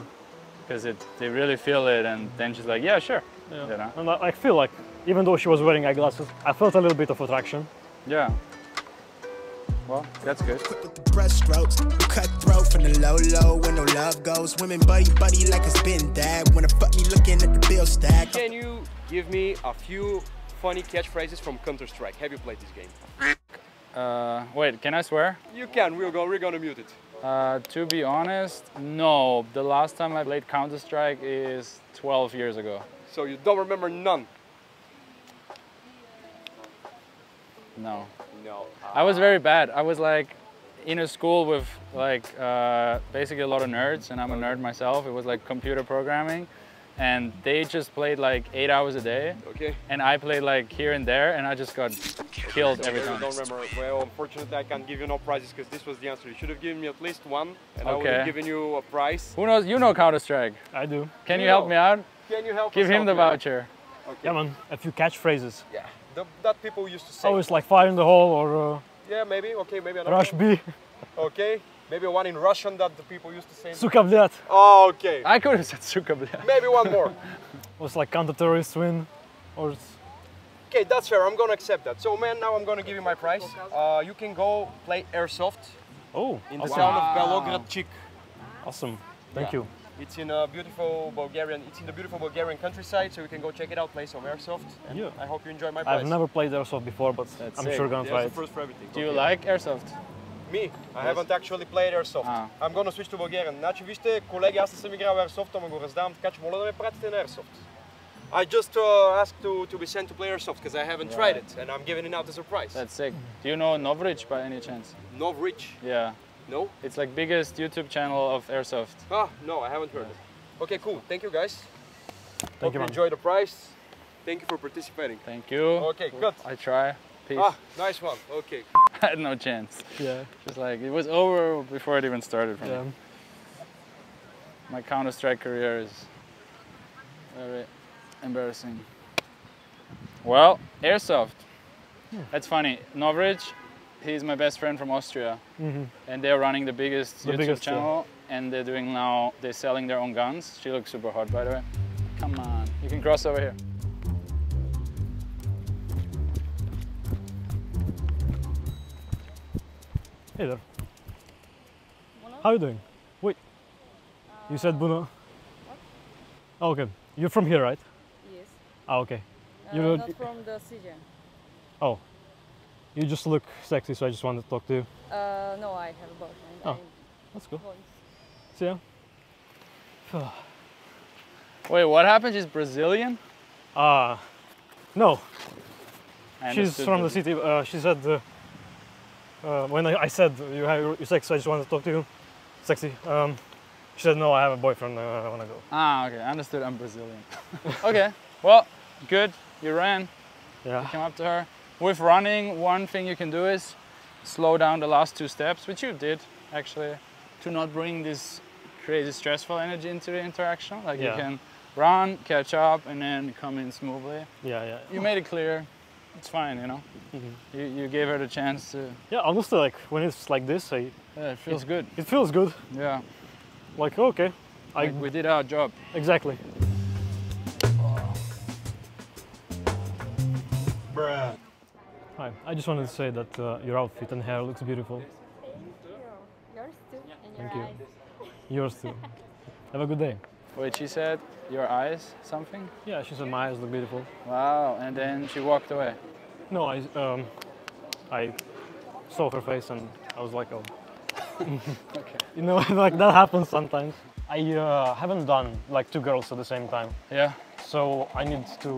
Because it, they really feel it, and then she's like, yeah, sure. Yeah. You know? And I, I feel like, even though she was wearing eyeglasses, I felt a little bit of attraction. Yeah. Well, that's good. Brush strokes, you cut throat from the low low when no love goes. Women buddy buddy like it's been dad. When a fuck me looking at the bill stack. Can you give me a few funny catchphrases from Counter-Strike? Have you played this game? Uh, wait, can I swear? You can, we'll go, we're gonna mute it. Uh, to be honest, no. The last time I played Counter-Strike is twelve years ago. So you don't remember none? No. No. Uh, I was very bad. I was like in a school with like uh, basically a lot of nerds, and I'm a nerd myself. It was like computer programming, and they just played like eight hours a day. Okay. And I played like here and there, and I just got killed so every time. I don't remember. Well, unfortunately, I can't give you no prizes because this was the answer. You should have given me at least one, and okay. I would have given you a prize. Who knows? You know Counter-Strike. I do. Can you, you know. help me out? Can you help Give us him help the voucher. Okay. Yeah, man. A few catchphrases. Yeah. The, that people used to say. Oh, it's like fire in the hole or... Uh, yeah, maybe, okay, maybe another Rush one. B. Okay, maybe one in Russian that the people used to say. Sukavliat. Oh, okay. I could have said Sukavliat. Maybe one more. It was like counter-terrorist win or... It's... Okay, that's fair, I'm gonna accept that. So, man, now I'm gonna give you my prize. Uh, you can go play airsoft. Oh, in the awesome. Town of Belogradchik. Awesome, thank yeah. you. It's in a beautiful Bulgarian. It's in the beautiful Bulgarian countryside, so you can go check it out. Play some airsoft. And yeah. I hope you enjoy my place. I've never played airsoft before, but That's I'm it. sure gonna There's try it. First for everything. Do you yeah. like airsoft? Me, I haven't actually played airsoft. Ah. I'm gonna switch to Bulgarian. Значи вижте, колеги, аз не съм играл airsoft, ама го раздавам, така че моля да ме пратите на airsoft. I just uh, asked to, to be sent to play airsoft because I haven't yeah. tried it, and I'm giving it out as a prize. That's sick. Do you know Novritsch by any chance? Novritsch? Yeah. No? It's like biggest YouTube channel of airsoft. Ah, no, I haven't heard yeah. it. Okay, cool. Thank you, guys. Thank Hope you, man. Enjoy the prize. Thank you for participating. Thank you. Okay, good. I try. Peace. Ah, nice one. Okay. I had no chance. Yeah. Just like, it was over before it even started for yeah. me. My Counter-Strike career is very embarrassing. Well, airsoft. Yeah. That's funny. Novritsch. He's my best friend from Austria, mm-hmm. and they're running the biggest the YouTube biggest channel, yeah. and they're doing now, they're selling their own guns. She looks super hot, by the way. Come on, you can cross over here. Hey there. Hello? How are you doing? Wait, uh, you said Buno. What? Oh, okay, you're from here, right? Yes. Ah, okay. Uh, you're not from the city. Oh. You just look sexy, so I just wanted to talk to you. Uh, no, I have a boyfriend. Oh, I that's cool. Want. See ya. Wait, what happened? She's Brazilian? Uh, no. She's from the city. Uh, she said, uh, uh, when I, I said you have your sex, so I just wanted to talk to you. Sexy. Um, she said, no, I have a boyfriend. Uh, I want to go. Ah, okay. I understood. I'm Brazilian. Okay. Well, good. You ran. Yeah. You came up to her. With running, one thing you can do is slow down the last two steps, which you did actually, to not bring this crazy stressful energy into the interaction. Like yeah. you can run, catch up, and then come in smoothly. Yeah, yeah. You made it clear. It's fine, you know. Mm-hmm. You you gave her the chance to. Yeah, honestly, like when it's like this, I. Yeah, it feels it, good. It feels good. Yeah. Like okay, like I. We did our job. Exactly. Oh. Bruh. Hi, I just wanted to say that uh, your outfit and hair looks beautiful. Thank you. Yours too, and your Thank eyes. You. Yours too. Have a good day. Wait, she said your eyes something? Yeah, she said my eyes look beautiful. Wow, and then she walked away. No, I, um, I saw her face and I was like, oh. Okay. You know, like that happens sometimes. I uh, haven't done like two girls at the same time. Yeah. So I need to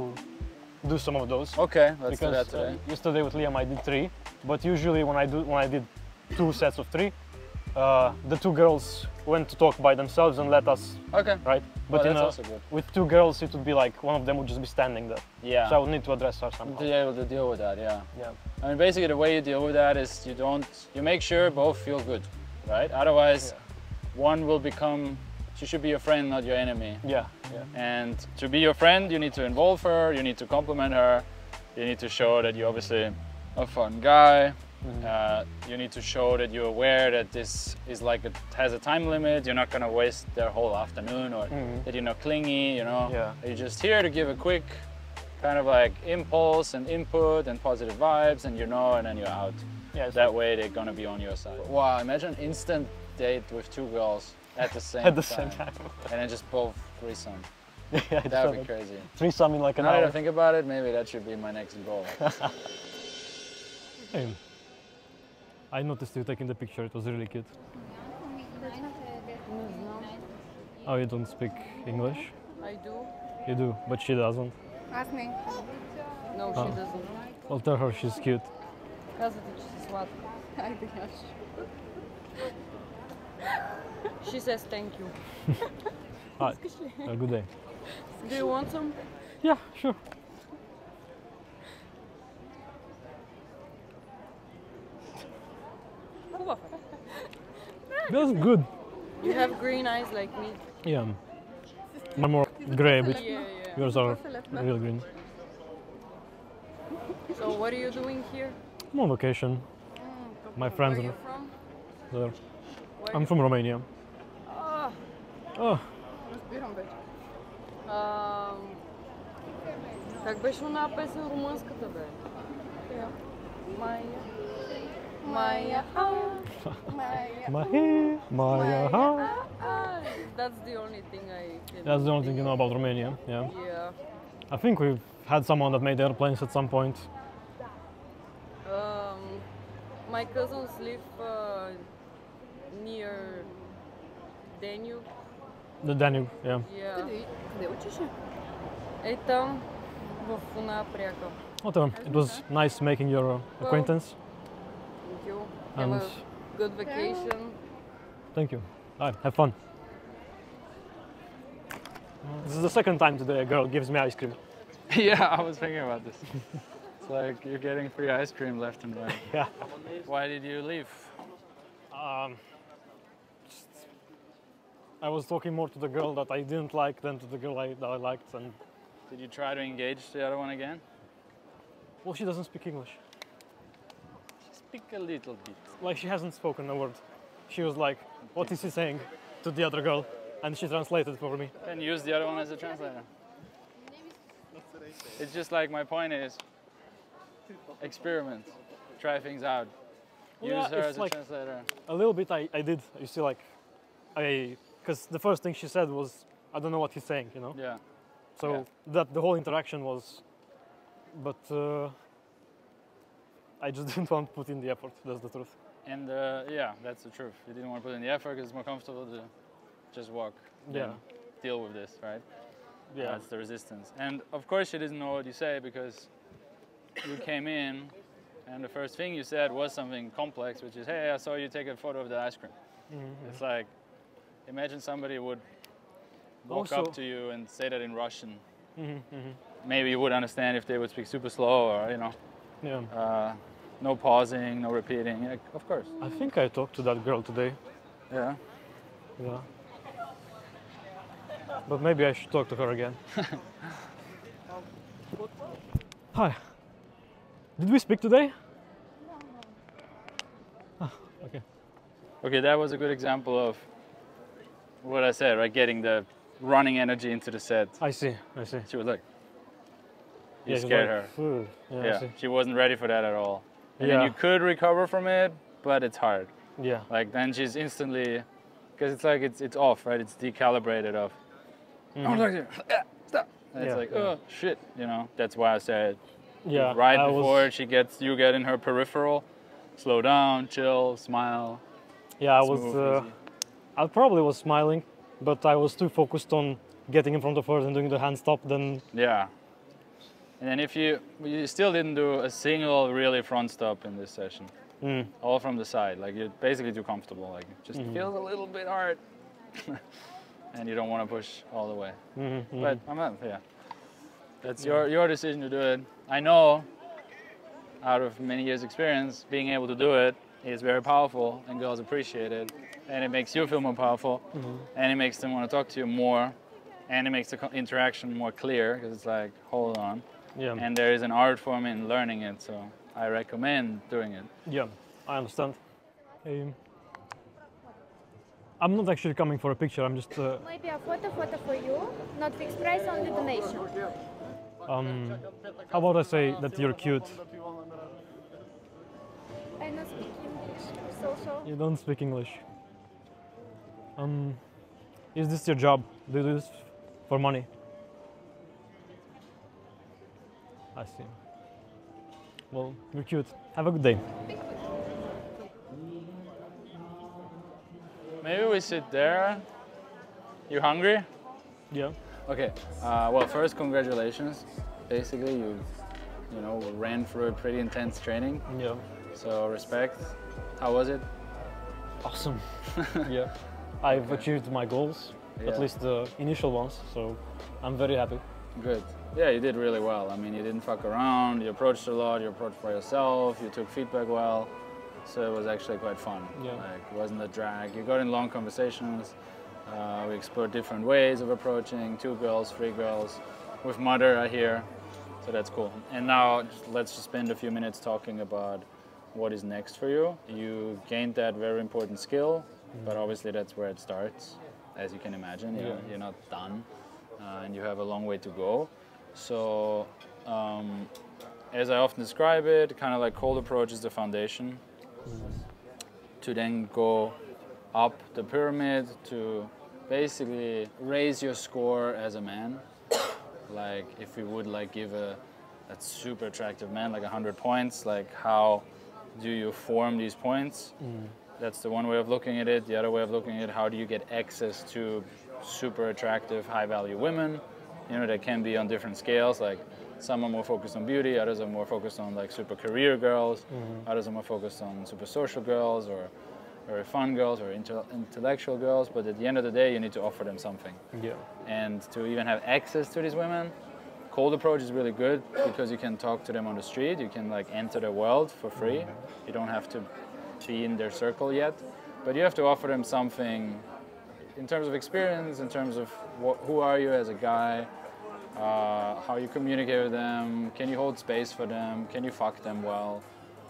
do some of those. Okay, let's because, do that today. Uh, yesterday with Liam I did three, but usually when I do when I did two sets of three, uh, the two girls went to talk by themselves and let us. Okay. Right. But oh, in that's a, also good. With two girls, it would be like one of them would just be standing there. Yeah. So I would need to address her somehow. To be able to deal with that, yeah. Yeah. I mean, basically the way you deal with that is you don't you make sure both feel good, right? Otherwise, yeah. one will become. She should be your friend, not your enemy. Yeah, yeah. And to be your friend, you need to involve her, you need to compliment her, you need to show that you're obviously a fun guy, mm-hmm. uh, you need to show that you're aware that this is like a, has a time limit, you're not gonna waste their whole afternoon, or mm-hmm. that you're not clingy, you know. Yeah. You're just here to give a quick kind of like impulse and input and positive vibes, and you know, and then you're out. Yeah, that way they're gonna be on your side. Wow, imagine an instant date with two girls. At the same At the time. Same time. And then just both threesome. Yeah, that would be like crazy. Threesome in like an now hour. Now that I think about it, maybe that should be my next goal. Hey, I noticed you taking the picture. It was really cute. Oh, you don't speak English? I do. You do, but she doesn't. Ask me. No, oh. she doesn't. I'll tell her she's cute. She says thank you. Hi. Have a good day. Do you want some? Yeah, sure. That's good. You have green eyes like me. Yeah. I'm more grey, but yeah, yeah. yours are real green. So what are you doing here? I'm on vacation. Mm, My friends where are, are you from? There. I'm from Romania. Oh. Oh. Как беше една песен румънската бе? Майя. Maya, Maya, Maya. That's the only thing I can. That's the only thing you know about Romania, yeah. Yeah. I think we've had someone that made airplanes at some point. Um, my cousins live uh, near Danube. The Danube, yeah. Yeah. Well, it was nice making your uh, acquaintance. Thank you. Have and a good vacation. Thank you. All right, have fun. This is the second time today a girl gives me ice cream. Yeah, I was thinking about this. It's like you're getting free ice cream left and right. Yeah. Why did you leave? Um, just, I was talking more to the girl that I didn't like than to the girl I, that I liked. And did you try to engage the other one again? Well, she doesn't speak English. She speaks a little bit. Like, she hasn't spoken a word. She was like, what is he saying to the other girl? And she translated for me. And use the other one as a translator. It's just like, my point is, experiment, try things out. Use yeah, her as like a translator. A little bit I, I did, you see, like, I, because the first thing she said was, I don't know what he's saying, you know? Yeah. So yeah. that the whole interaction was, but uh, I just didn't want to put in the effort, that's the truth. And uh, yeah, that's the truth. You didn't want to put in the effort because it's more comfortable to just walk, yeah, deal with this, right? Yeah, that's the resistance. And of course she didn't know what you say because you came in and the first thing you said was something complex, which is, hey, I saw you take a photo of the ice cream. Mm-hmm. It's like, imagine somebody would walk also up to you and say that in Russian. Mm-hmm, mm-hmm. Maybe you would understand if they would speak super slow or, you know, yeah. uh, no pausing, no repeating, yeah, of course. I think I talked to that girl today. Yeah? Yeah. But maybe I should talk to her again. Hi. Did we speak today? No, no. Ah, okay. Okay, that was a good example of what I said, right? Getting the running energy into the set. I see, I see. She was like, you yeah, scared like, her. Yeah, yeah. I see. She wasn't ready for that at all. And yeah. then you could recover from it, but it's hard. Yeah. Like, then she's instantly, because it's like, it's, it's off, right? It's decalibrated off. Mm-hmm. I was like, ah, stop. And yeah, it's like, oh, yeah. shit, you know? That's why I said, yeah, right I before was... she gets, you get in her peripheral, slow down, chill, smile. Yeah, I was, uh, I probably was smiling, but I was too focused on getting in front of her and doing the hand stop then. Yeah. And then if you, you still didn't do a single really front stop in this session. Mm. All from the side, like you're basically too comfortable, like it just mm-hmm. feels a little bit hard. And you don't want to push all the way. Mm-hmm. But I'm not, yeah. That's yeah. your your decision to do it. I know, out of many years' experience, being able to do it is very powerful, and girls appreciate it. And it makes you feel more powerful, mm-hmm. and it makes them want to talk to you more, and it makes the interaction more clear, because it's like, hold on. Yeah. And there is an art form in learning it, so I recommend doing it. Yeah, I understand. Um, I'm not actually coming for a picture, I'm just... Uh, Maybe a photo, photo for you, not fixed price, only donation. Um, how about I say that you're cute? I don't speak English, so so... You don't speak English. Um, is this your job? Do you do this for money? I see. Well, you're cute. Have a good day. Maybe we sit there. You hungry? Yeah. Okay. Uh, well, first, congratulations. Basically, you, you know, ran through a pretty intense training. Yeah. So respect. How was it? Awesome. Yeah. I've okay. achieved my goals, yeah. at least the initial ones. So I'm very happy. Good. Yeah, you did really well. I mean, you didn't fuck around. You approached a lot. You approached for yourself. You took feedback well. So it was actually quite fun. Yeah. Like, it wasn't a drag. You got in long conversations. Uh, we explored different ways of approaching. Two girls, three girls, with mother, I hear. So that's cool. And now let's just spend a few minutes talking about what is next for you. You gained that very important skill, mm-hmm. but obviously that's where it starts. As you can imagine, yeah. you're, you're not done. Uh, and you have a long way to go. So, um, as I often describe it, kind of like cold approach is the foundation. to then go up the pyramid, to basically raise your score as a man. Like if we would like give a, a super attractive man like a hundred points, like how do you form these points? Mm. That's the one way of looking at it. The other way of looking at it, how do you get access to super attractive, high-value women? You know, they can be on different scales. Like some are more focused on beauty, others are more focused on like super career girls, mm-hmm. others are more focused on super social girls or very fun girls or inter intellectual girls. But at the end of the day, you need to offer them something. Yeah. And to even have access to these women, cold approach is really good because you can talk to them on the street. You can like enter their world for free. Mm-hmm. You don't have to be in their circle yet, but you have to offer them something in terms of experience, in terms of what, who are you as a guy, uh, how you communicate with them, can you hold space for them, can you fuck them well,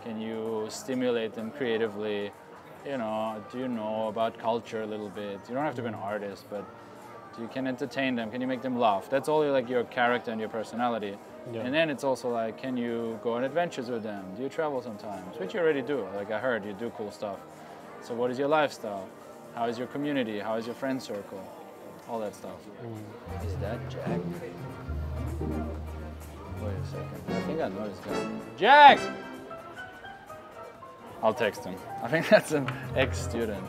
can you stimulate them creatively, you know, do you know about culture a little bit? You don't have to be an artist, but you can entertain them, can you make them laugh? That's all like your character and your personality. Yeah. And then it's also like, can you go on adventures with them? Do you travel sometimes? Which you already do. Like I heard you do cool stuff. So what is your lifestyle? How is your community? How is your friend circle? All that stuff. Mm. Is that Jack? Wait a second. I think I know this guy. Jack! I'll text him. I think that's an ex-student.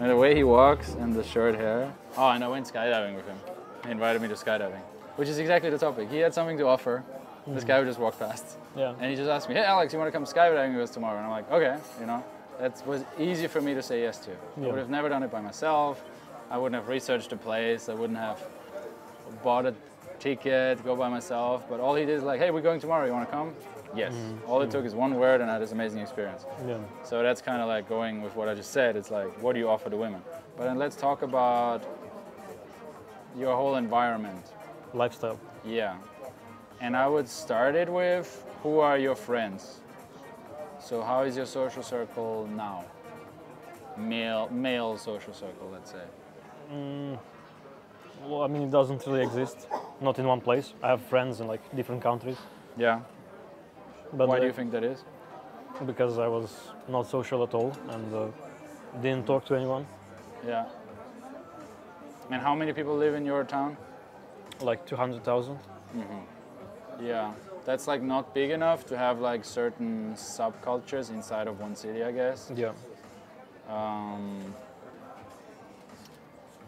And the way he walks and the short hair. Oh, and I went skydiving with him. He invited me to skydiving, which is exactly the topic. He had something to offer. Mm. This guy would just walk past. Yeah. And he just asked me, hey, Alex, you want to come skydiving with us tomorrow? And I'm like, okay, you know. That was easy for me to say yes to. Yeah. I would have never done it by myself. I wouldn't have researched the place. I wouldn't have bought a ticket, go by myself. But all he did is like, hey, we're going tomorrow. You want to come? Yes. Mm. All it took is one word and I had this amazing experience. Yeah. So that's kind of like going with what I just said. It's like, what do you offer the women? But then let's talk about your whole environment. Lifestyle. Yeah. And I would start it with, who are your friends? So how is your social circle now? Male, male social circle, let's say. Mm. Well, I mean, it doesn't really exist. Not in one place. I have friends in like different countries. Yeah. But why do you think that is? Because I was not social at all and uh, didn't talk to anyone. Yeah. And how many people live in your town? Like two hundred thousand. Mm-hmm. Yeah. That's like not big enough to have like certain subcultures inside of one city, I guess. Yeah. Um,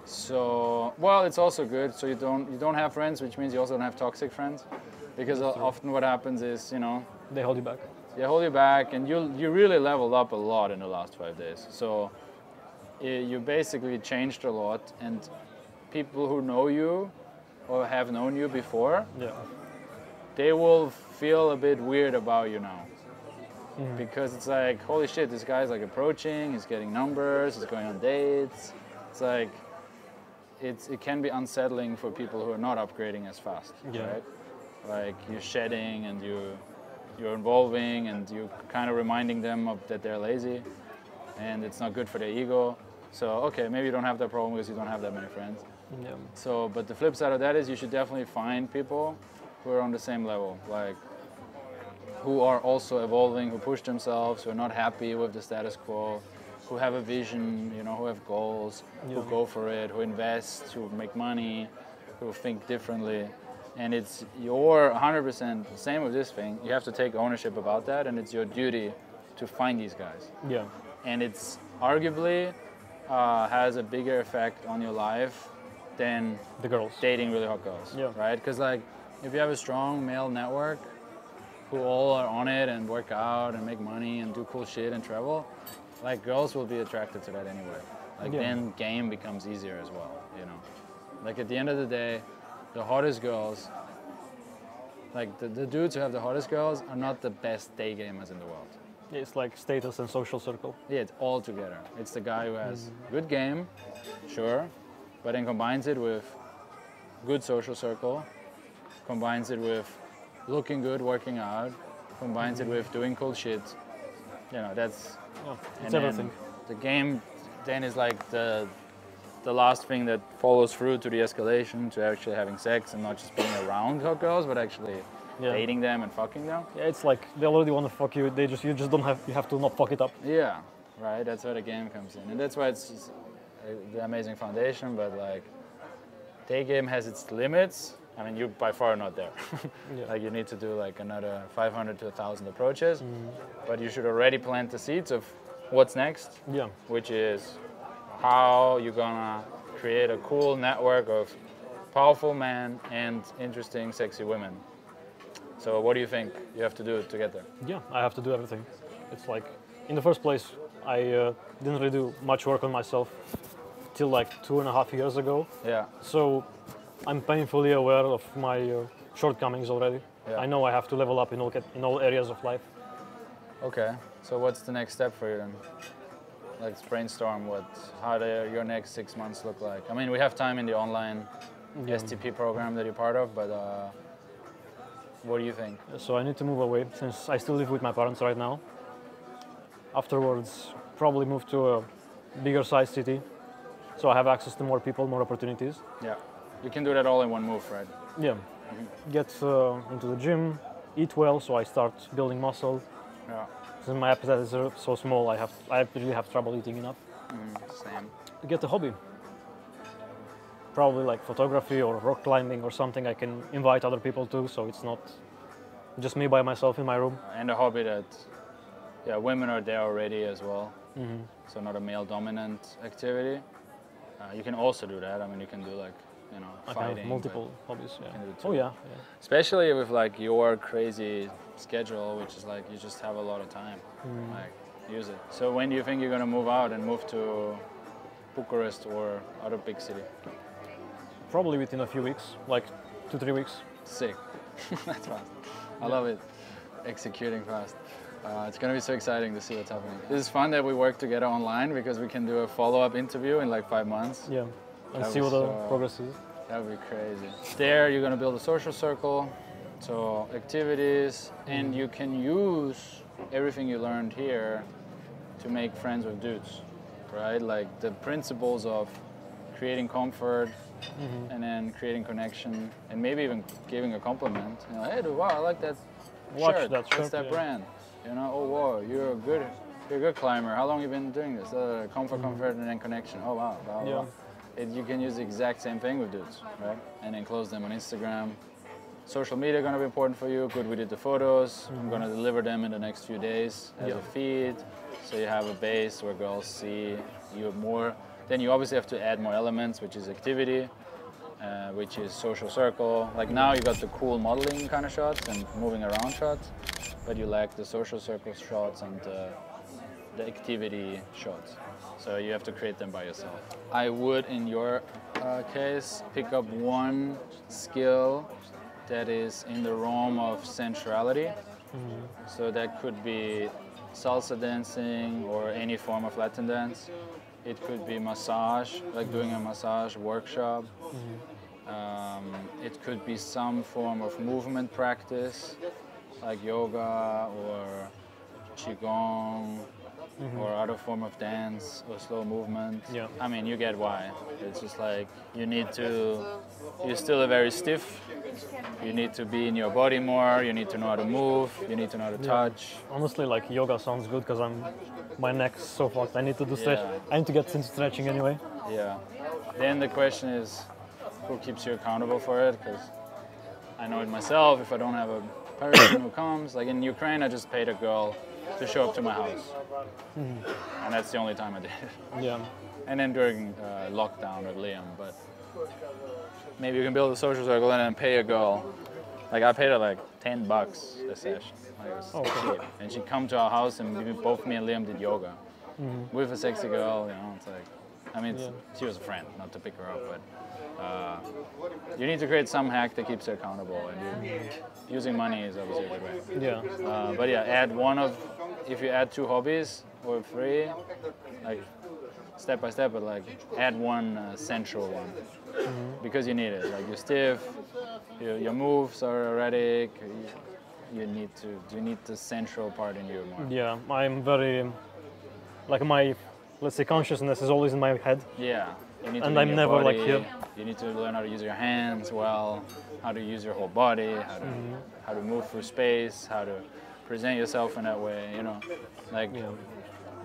so, well, it's also good. So you don't you don't have friends, which means you also don't have toxic friends. Because often what happens is, you know... They hold you back. They hold you back, and you you really leveled up a lot in the last five days. So it, you basically changed a lot, and people who know you or have known you before, yeah. they will feel a bit weird about you now. Mm-hmm. Because it's like, holy shit, this guy's like approaching, he's getting numbers, he's going on dates. It's like, it's, it can be unsettling for people who are not upgrading as fast, yeah. right? Like you're shedding and you, you're involving and you're kind of reminding them of that they're lazy and it's not good for their ego. So, okay, maybe you don't have that problem because you don't have that many friends. Yeah. So, but the flip side of that is you should definitely find people who are on the same level, like who are also evolving, who push themselves, who are not happy with the status quo, who have a vision, you know, who have goals, yeah. who go for it, who invest, who make money, who think differently. And it's your one hundred percent same with this thing. You have to take ownership about that, and it's your duty to find these guys. Yeah. And it's arguably uh, has a bigger effect on your life than the girls dating really hot girls. Yeah. Right? Because like, if you have a strong male network who all are on it and work out and make money and do cool shit and travel, like girls will be attracted to that anyway. Like yeah. then game becomes easier as well. You know, like at the end of the day. The hottest girls, like the, the dudes who have the hottest girls are not the best day gamers in the world. It's like status and social circle. Yeah, it's all together. It's the guy who has good game, sure, but then combines it with good social circle, combines it with looking good, working out, combines mm-hmm. it with doing cool shit. You know, that's... Yeah, it's everything. The game then is like the... the last thing that follows through to the escalation, to actually having sex and not just being around hot girls, but actually yeah. dating them and fucking them. Yeah, it's like they already want to fuck you. They just you just don't have you have to not fuck it up. Yeah, right. That's where the game comes in, and that's why it's just the amazing foundation. But like, day game has its limits. I mean, you by far are not there. yeah. Like you need to do like another five hundred to one thousand approaches, mm-hmm. but you should already plant the seeds of what's next. Yeah. Which is how you're gonna create a cool network of powerful men and interesting, sexy women. So what do you think you have to do to get there? Yeah, I have to do everything. It's like, in the first place, I uh, didn't really do much work on myself till like two and a half years ago. Yeah. So I'm painfully aware of my uh, shortcomings already. Yeah. I know I have to level up in all, in all areas of life. Okay, so what's the next step for you then? Let's brainstorm what, how the, your next six months look like. I mean, we have time in the online yeah. S T P program that you're part of, but uh, what do you think? So I need to move away since I still live with my parents right now. Afterwards, probably move to a bigger sized city, so I have access to more people, more opportunities. Yeah. You can do that all in one move, right? Yeah. Mm-hmm. Get uh, into the gym, eat well, so I start building muscle. Yeah. Since my appetite is so small, I have I really have trouble eating enough. Mm, same. Get a hobby. Probably like photography or rock climbing or something I can invite other people to, so it's not just me by myself in my room. And a hobby that, yeah, women are there already as well. Mm-hmm. So not a male-dominant activity. Uh, you can also do that. I mean, you can do like, you know, I fighting. Have multiple hobbies. Yeah. Oh yeah, yeah. Especially with like your crazy schedule, which is like you just have a lot of time. Mm. Like use it. So when do you think you're gonna move out and move to Bucharest or other big city? Probably within a few weeks, like two three weeks. Sick. That's fast. I yeah. love it. Executing fast. Uh, it's gonna be so exciting to see what's happening. This is fun that we work together online because we can do a follow-up interview in like five months. Yeah. And see what the progress is. That would be crazy. There you're going to build a social circle, so activities, and you can use everything you learned here to make friends with dudes, right? Like the principles of creating comfort mm-hmm. and then creating connection and maybe even giving a compliment. You know, hey, dude, wow, I like that Watch shirt. That shirt. What's that yeah. brand? You know, oh, wow, you're a good, you're a good climber. How long have you been doing this? Uh, comfort, mm-hmm. comfort, and then connection. Oh, wow, wow, yeah. wow. It, you can use the exact same thing with dudes, right? And then close them on Instagram. Social media is going to be important for you. Good, we did the photos. Mm-hmm. I'm going to deliver them in the next few days as yeah. a feed. So you have a base where girls see you more. Then you obviously have to add more elements, which is activity, uh, which is social circle. Like now you got the cool modeling kind of shots and moving around shots, but you lack the social circle shots and uh, the activity shots. So you have to create them by yourself. I would, in your uh, case, pick up one skill that is in the realm of sensuality. Mm-hmm. So that could be salsa dancing or any form of Latin dance. It could be massage, like doing a massage workshop. Mm-hmm. Um, it could be some form of movement practice, like yoga or qigong. Mm-hmm. Or other form of dance or slow movement. Yeah. I mean, you get why. It's just like you need to, you're still very stiff. You need to be in your body more. You need to know how to move. You need to know how to yeah. touch. Honestly, like yoga sounds good because I'm, my neck's so fucked. I need to do stretch. Yeah. I need to get into stretching anyway. Yeah. Then the question is, who keeps you accountable for it? Because I know it myself. If I don't have a person who comes, like in Ukraine, I just paid a girl to show up to my house. Mm-hmm. And that's the only time I did it. Yeah. And then during uh, lockdown with Liam, but maybe you can build a social circle and then pay a girl. Like I paid her like ten bucks a session. Like, oh, okay. And she come to our house and we, both me and Liam did yoga. Mm-hmm. With a sexy girl, you know, it's like, I mean, yeah. she was a friend, not to pick her up, but uh, you need to create some hack that keeps her accountable. And you, using money is obviously a good way. Yeah. Uh, but yeah, add one of, if you add two hobbies or three, like step by step, but like add one uh, sensual one mm-hmm. because you need it. Like you're stiff, you, your moves are erratic. You, you need to, you need the sensual part in you more. Yeah, I'm very, like my. Let's say consciousness is always in my head. Yeah. You need to and I'm never body. like here. You need to learn how to use your hands well, how to use your whole body, how to, mm-hmm. how to move through space, how to present yourself in that way, you know. Like, yeah.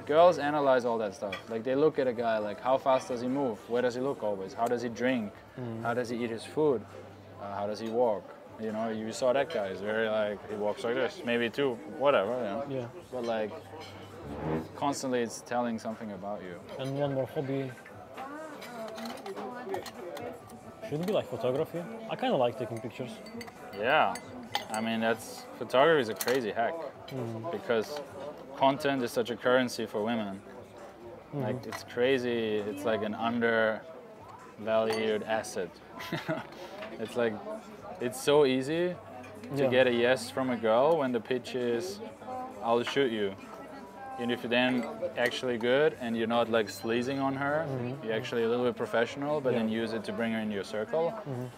girls analyze all that stuff. Like, they look at a guy, like, how fast does he move? Where does he look always? How does he drink? Mm-hmm. How does he eat his food? Uh, how does he walk? You know, you saw that guy, he's very like, he walks like this, maybe two, whatever, you know? Yeah. But like, constantly it's telling something about you. And one more hobby. Should it be like photography? I kind of like taking pictures. Yeah, I mean, that's, photography is a crazy hack mm-hmm. because content is such a currency for women. Mm-hmm. Like, it's crazy, it's like an undervalued asset. It's like, it's so easy to yeah. get a yes from a girl when the pitch is, I'll shoot you. And if you're then actually good and you're not like sleazing on her, mm-hmm. you're actually a little bit professional, but yeah. then use it to bring her into your circle, mm-hmm.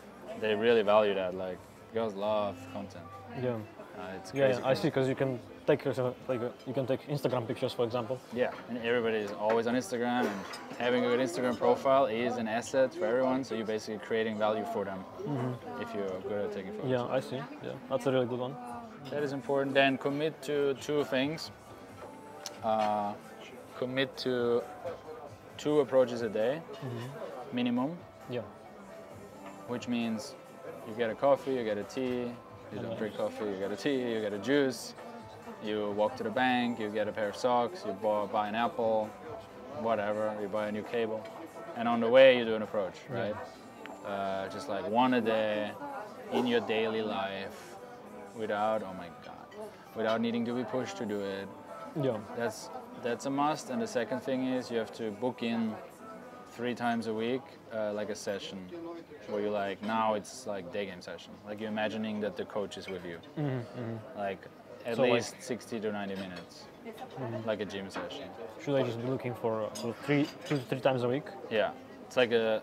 they really value that. Like, girls love content. Yeah. Uh, it's crazy. Yeah, yeah, I see, because you can take yourself, like, you can take Instagram pictures, for example. Yeah, and everybody is always on Instagram, and having a good Instagram profile is an asset for everyone, so you're basically creating value for them mm-hmm. if you're good at taking photos. Yeah, I see. Yeah, that's a really good one. That is important. Then commit to two things. Uh, commit to two approaches a day, mm-hmm. minimum. Yeah. Which means you get a coffee, you get a tea, you don't drink coffee, you get a tea, you get a juice, you walk to the bank, you get a pair of socks, you buy, buy an apple, whatever, you buy a new cable. And on the way you do an approach, right? Yeah. Uh, just like one a day in your daily life without, oh my God, without needing to be pushed to do it. Yeah, that's that's a must. And the second thing is you have to book in three times a week, uh, like a session where you like, now it's like day game session. Like you're imagining that the coach is with you, mm-hmm. like at so least like, sixty to ninety minutes, mm-hmm. like a gym session. Should I just be looking for uh, so three, two to three times a week? Yeah, it's like a,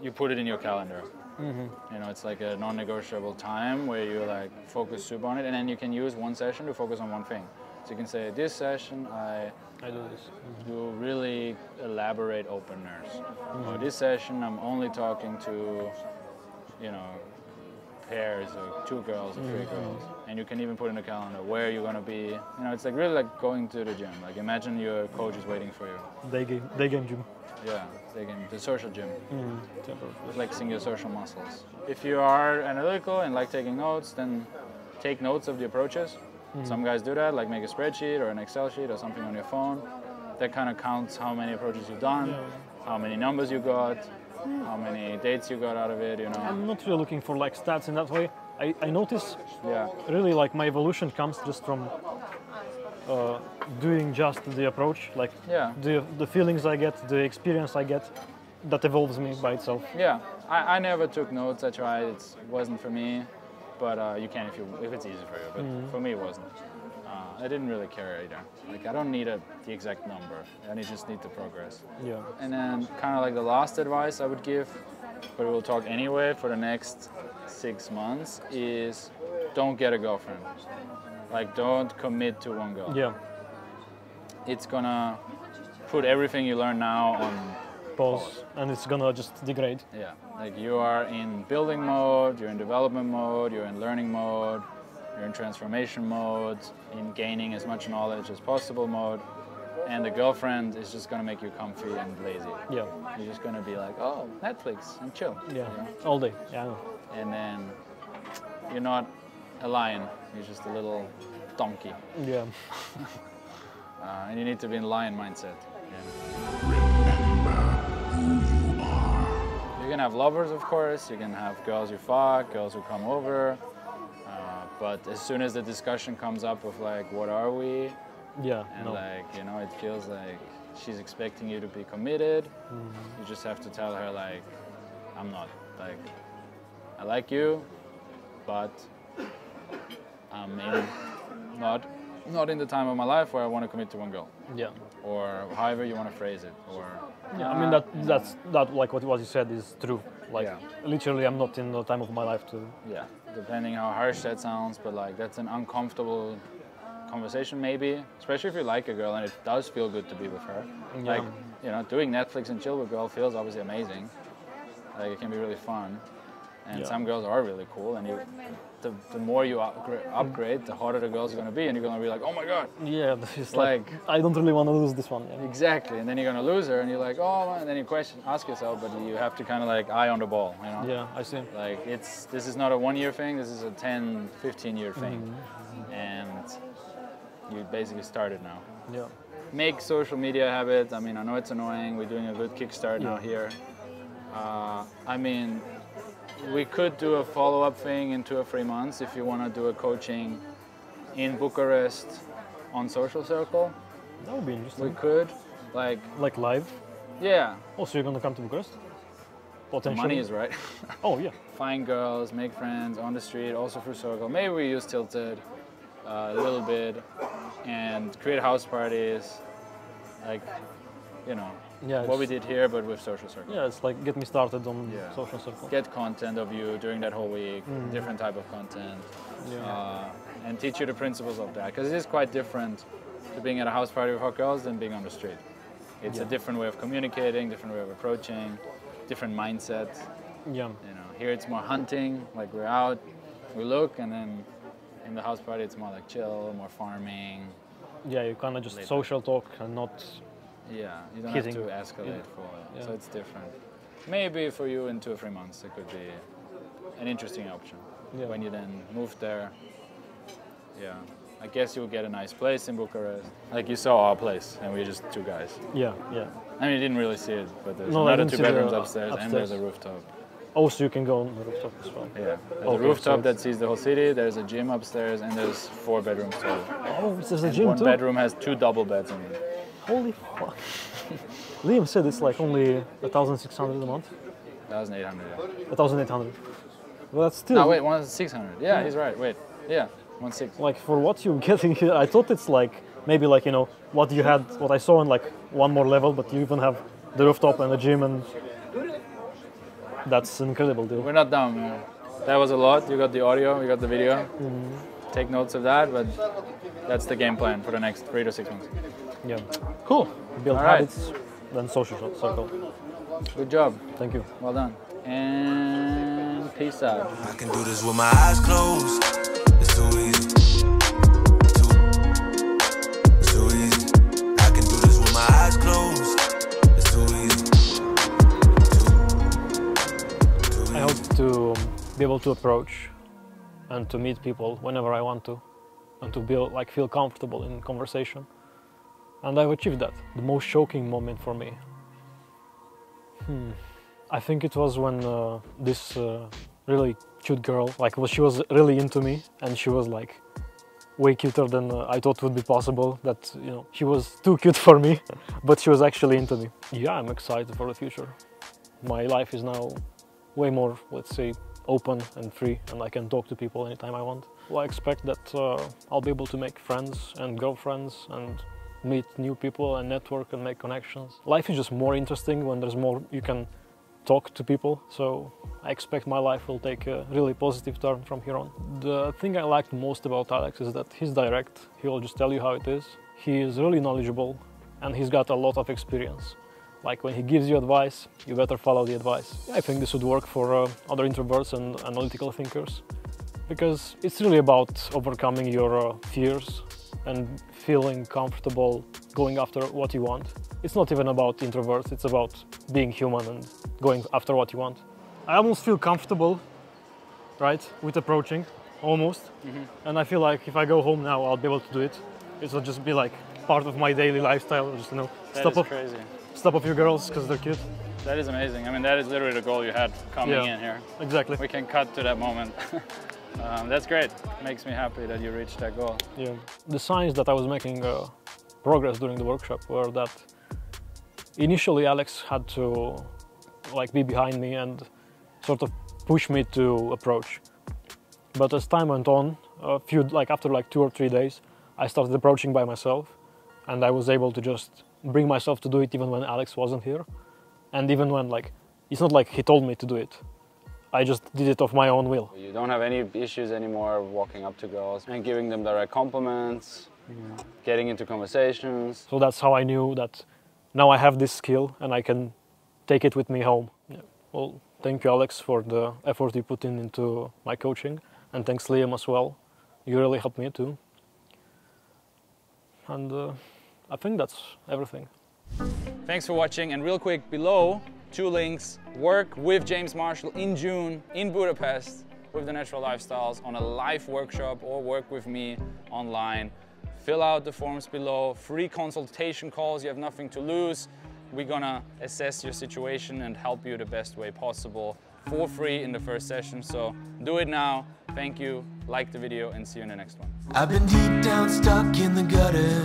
you put it in your calendar. Mm-hmm. You know, it's like a non-negotiable time where you like focus super on it, and then you can use one session to focus on one thing. So you can say, this session I, I do, this. Mm-hmm. do really elaborate openers. Mm-hmm. Or this session I'm only talking to, you know, pairs or two girls or mm-hmm. three girls. And you can even put in the calendar where you're going to be. You know, it's like really like going to the gym. Like imagine your coach is waiting for you. Day game, day game gym. Yeah, day game, the social gym. Mm-hmm. Flexing your social muscles. If you are analytical and like taking notes, then take notes of the approaches. Mm-hmm. Some guys do that, like make a spreadsheet or an Excel sheet or something on your phone. That kind of counts how many approaches you've done, yeah. how many numbers you got, mm. how many dates you got out of it, you know. I'm not really looking for like stats in that way. I, I notice yeah. really like my evolution comes just from uh, doing just the approach, like yeah. the, the feelings I get, the experience I get, that evolves me by itself. Yeah, I, I never took notes, I tried, it wasn't for me. But uh, you can if you if it's easy for you. But mm-hmm. for me it wasn't. Uh, I didn't really care either. Like I don't need a, the exact number. I just need the progress. Yeah. And then kind of like the last advice I would give, but we'll talk anyway for the next six months is don't get a girlfriend. Like don't commit to one girl. Yeah. It's gonna put everything you learn now on. Pause, and it's gonna just degrade. Yeah, like you are in building mode, you're in development mode, you're in learning mode, you're in transformation mode, in gaining as much knowledge as possible mode, and the girlfriend is just gonna make you comfy and lazy. Yeah. You're just gonna be like, oh, Netflix, and chill. Yeah, you know? All day, yeah. I know. And then you're not a lion, you're just a little donkey. Yeah. uh, and you need to be in lion mindset. Yeah. You can have lovers, of course, you can have girls you fuck, girls who come over, uh, but as soon as the discussion comes up of like, what are we? Yeah, and no. like, you know, it feels like she's expecting you to be committed, mm-hmm. you just have to tell her like, I'm not, like, I like you, but I'm in, not, not in the time of my life where I want to commit to one girl. Yeah. Or however you want to phrase it, or... Yeah, I mean, that that's that like what, what you said is true. Like, yeah. literally, I'm not in the time of my life to... Yeah, depending how harsh that sounds, but like, that's an uncomfortable conversation maybe, especially if you like a girl and it does feel good to be with her. Yeah. Like, you know, doing Netflix and chill with a girl feels obviously amazing. Like, it can be really fun. And yeah. some girls are really cool, and you, the, the more you upgrade, the harder the girls are going to be, and you're going to be like, oh my god. Yeah, it's like, like I don't really want to lose this one. Yeah. Exactly, and then you're going to lose her, and you're like, oh, and then you question, ask yourself, but you have to kind of like eye on the ball, you know? Yeah, I see. Like, it's, this is not a one-year thing, this is a ten, fifteen-year thing, mm-hmm. and you basically started now. Yeah. Make social media habit. I mean, I know it's annoying, we're doing a good kickstart yeah. now here. Uh, I mean, we could do a follow-up thing in two or three months if you want to do a coaching in Bucharest on Social Circle. That would be interesting. We could, like... Like live? Yeah. Oh, so you're going to come to Bucharest? Potentially. The money is right. Oh, yeah. Find girls, make friends on the street, also through Circle. Maybe we use Tilted uh, a little bit and create house parties, like, you know. Yeah, what we did here, but with Social Circle. Yeah, it's like, get me started on yeah. Social Circle. Get content of you during that whole week, mm. different type of content, yeah. uh, and teach you the principles of that. Because it is quite different to being at a house party with hot girls than being on the street. It's yeah. a different way of communicating, different way of approaching, different mindset. Yeah. You know, here it's more hunting, like we're out, we look, and then in the house party it's more like chill, more farming. Yeah, you kind of just later. Social talk and not... Yeah, you don't Hitting. have to escalate yeah. for it, yeah. so it's different. Maybe for you in two or three months it could be an interesting option. Yeah. When you then move there, yeah, I guess you'll get a nice place in Bucharest. Like, you saw our place, and we were just two guys. Yeah, yeah. I mean, you didn't really see it, but there's no, another two bedrooms upstairs, upstairs, and there's a rooftop. Oh, so you can go on the rooftop as well. Yeah, there's okay, a rooftop so that sees the whole city, there's a gym upstairs, and there's four bedrooms too. Oh, there's a and gym one too? One bedroom has two double beds in it. Holy fuck. Liam said it's like only one thousand six hundred a month. one thousand eight hundred, yeah. one thousand eight hundred. Well, that's still... No, wait, one thousand six hundred. Yeah, yeah, he's right. Wait, yeah, one thousand six hundred. Like, for what you're getting here, I thought it's like, maybe like, you know, what you had, what I saw in like one more level, but you even have the rooftop and the gym, and that's an incredible deal. We're not done, man. That was a lot. You got the audio, you got the video. Mm-hmm. Take notes of that, but that's the game plan for the next three to six months. Yeah. Cool. Build All habits, right. then social circle. Good job. Thank you. Well done. And peace out. I can do this with my eyes closed. It's too easy. It's too easy. I can do this with my eyes closed. It's too easy. I hope to be able to approach and to meet people whenever I want to, and to build, like, feel comfortable in conversation. And I've achieved that. The most shocking moment for me. Hmm. I think it was when uh, this uh, really cute girl, like, well, she was really into me, and she was like way cuter than uh, I thought would be possible. That, you know, she was too cute for me, but she was actually into me. Yeah, I'm excited for the future. My life is now way more, let's say, open and free, and I can talk to people anytime I want. Well, I expect that uh, I'll be able to make friends and girlfriends and meet new people and network and make connections. Life is just more interesting when there's more you can talk to people, so I expect my life will take a really positive turn from here on. The thing I liked most about Alex is that he's direct, he will just tell you how it is. He is really knowledgeable, and he's got a lot of experience. Like, when he gives you advice, you better follow the advice. I think this would work for uh, other introverts and analytical thinkers, because it's really about overcoming your uh, fears and feeling comfortable going after what you want. It's not even about introverts, it's about being human and going after what you want. I almost feel comfortable, right, with approaching, almost. Mm-hmm. And I feel like if I go home now, I'll be able to do it. It'll just be like part of my daily lifestyle, just, you know, that stop, is off, crazy. stop off your girls because they're cute. That is amazing. I mean, that is literally the goal you had coming yeah, in here. Exactly. We can cut to that moment. Um, that's great. Makes me happy that you reached that goal. Yeah. The signs that I was making uh, progress during the workshop were that initially Alex had to, like, be behind me and sort of push me to approach. But as time went on, a few, like after like two or three days, I started approaching by myself, and I was able to just bring myself to do it even when Alex wasn't here, and even when, like, it's not like he told me to do it. I just did it of my own will. You don't have any issues anymore walking up to girls and giving them direct compliments, yeah. getting into conversations. So that's how I knew that now I have this skill and I can take it with me home. Yeah. Well, thank you, Alex, for the effort you put in into my coaching, and thanks, Liam, as well. You really helped me too. And uh, I think that's everything. Thanks for watching, and real quick, below, two links. Work with James Marshall in June in Budapest with the Natural Lifestyles on a live workshop, or work with me online. Fill out the forms below, free consultation calls, you have nothing to lose. We're gonna assess your situation and help you the best way possible for free in the first session, so do it now. Thank you, like the video, and see you in the next one. I've been deep down stuck in the gutter.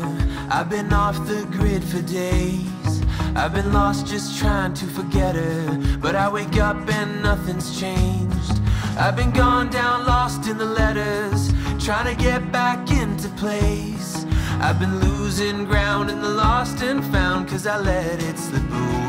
I've been off the grid for days. I've been lost just trying to forget her, but I wake up and nothing's changed. I've been gone down, lost in the letters, trying to get back into place. I've been losing ground in the lost and found, 'cause I let it slip away.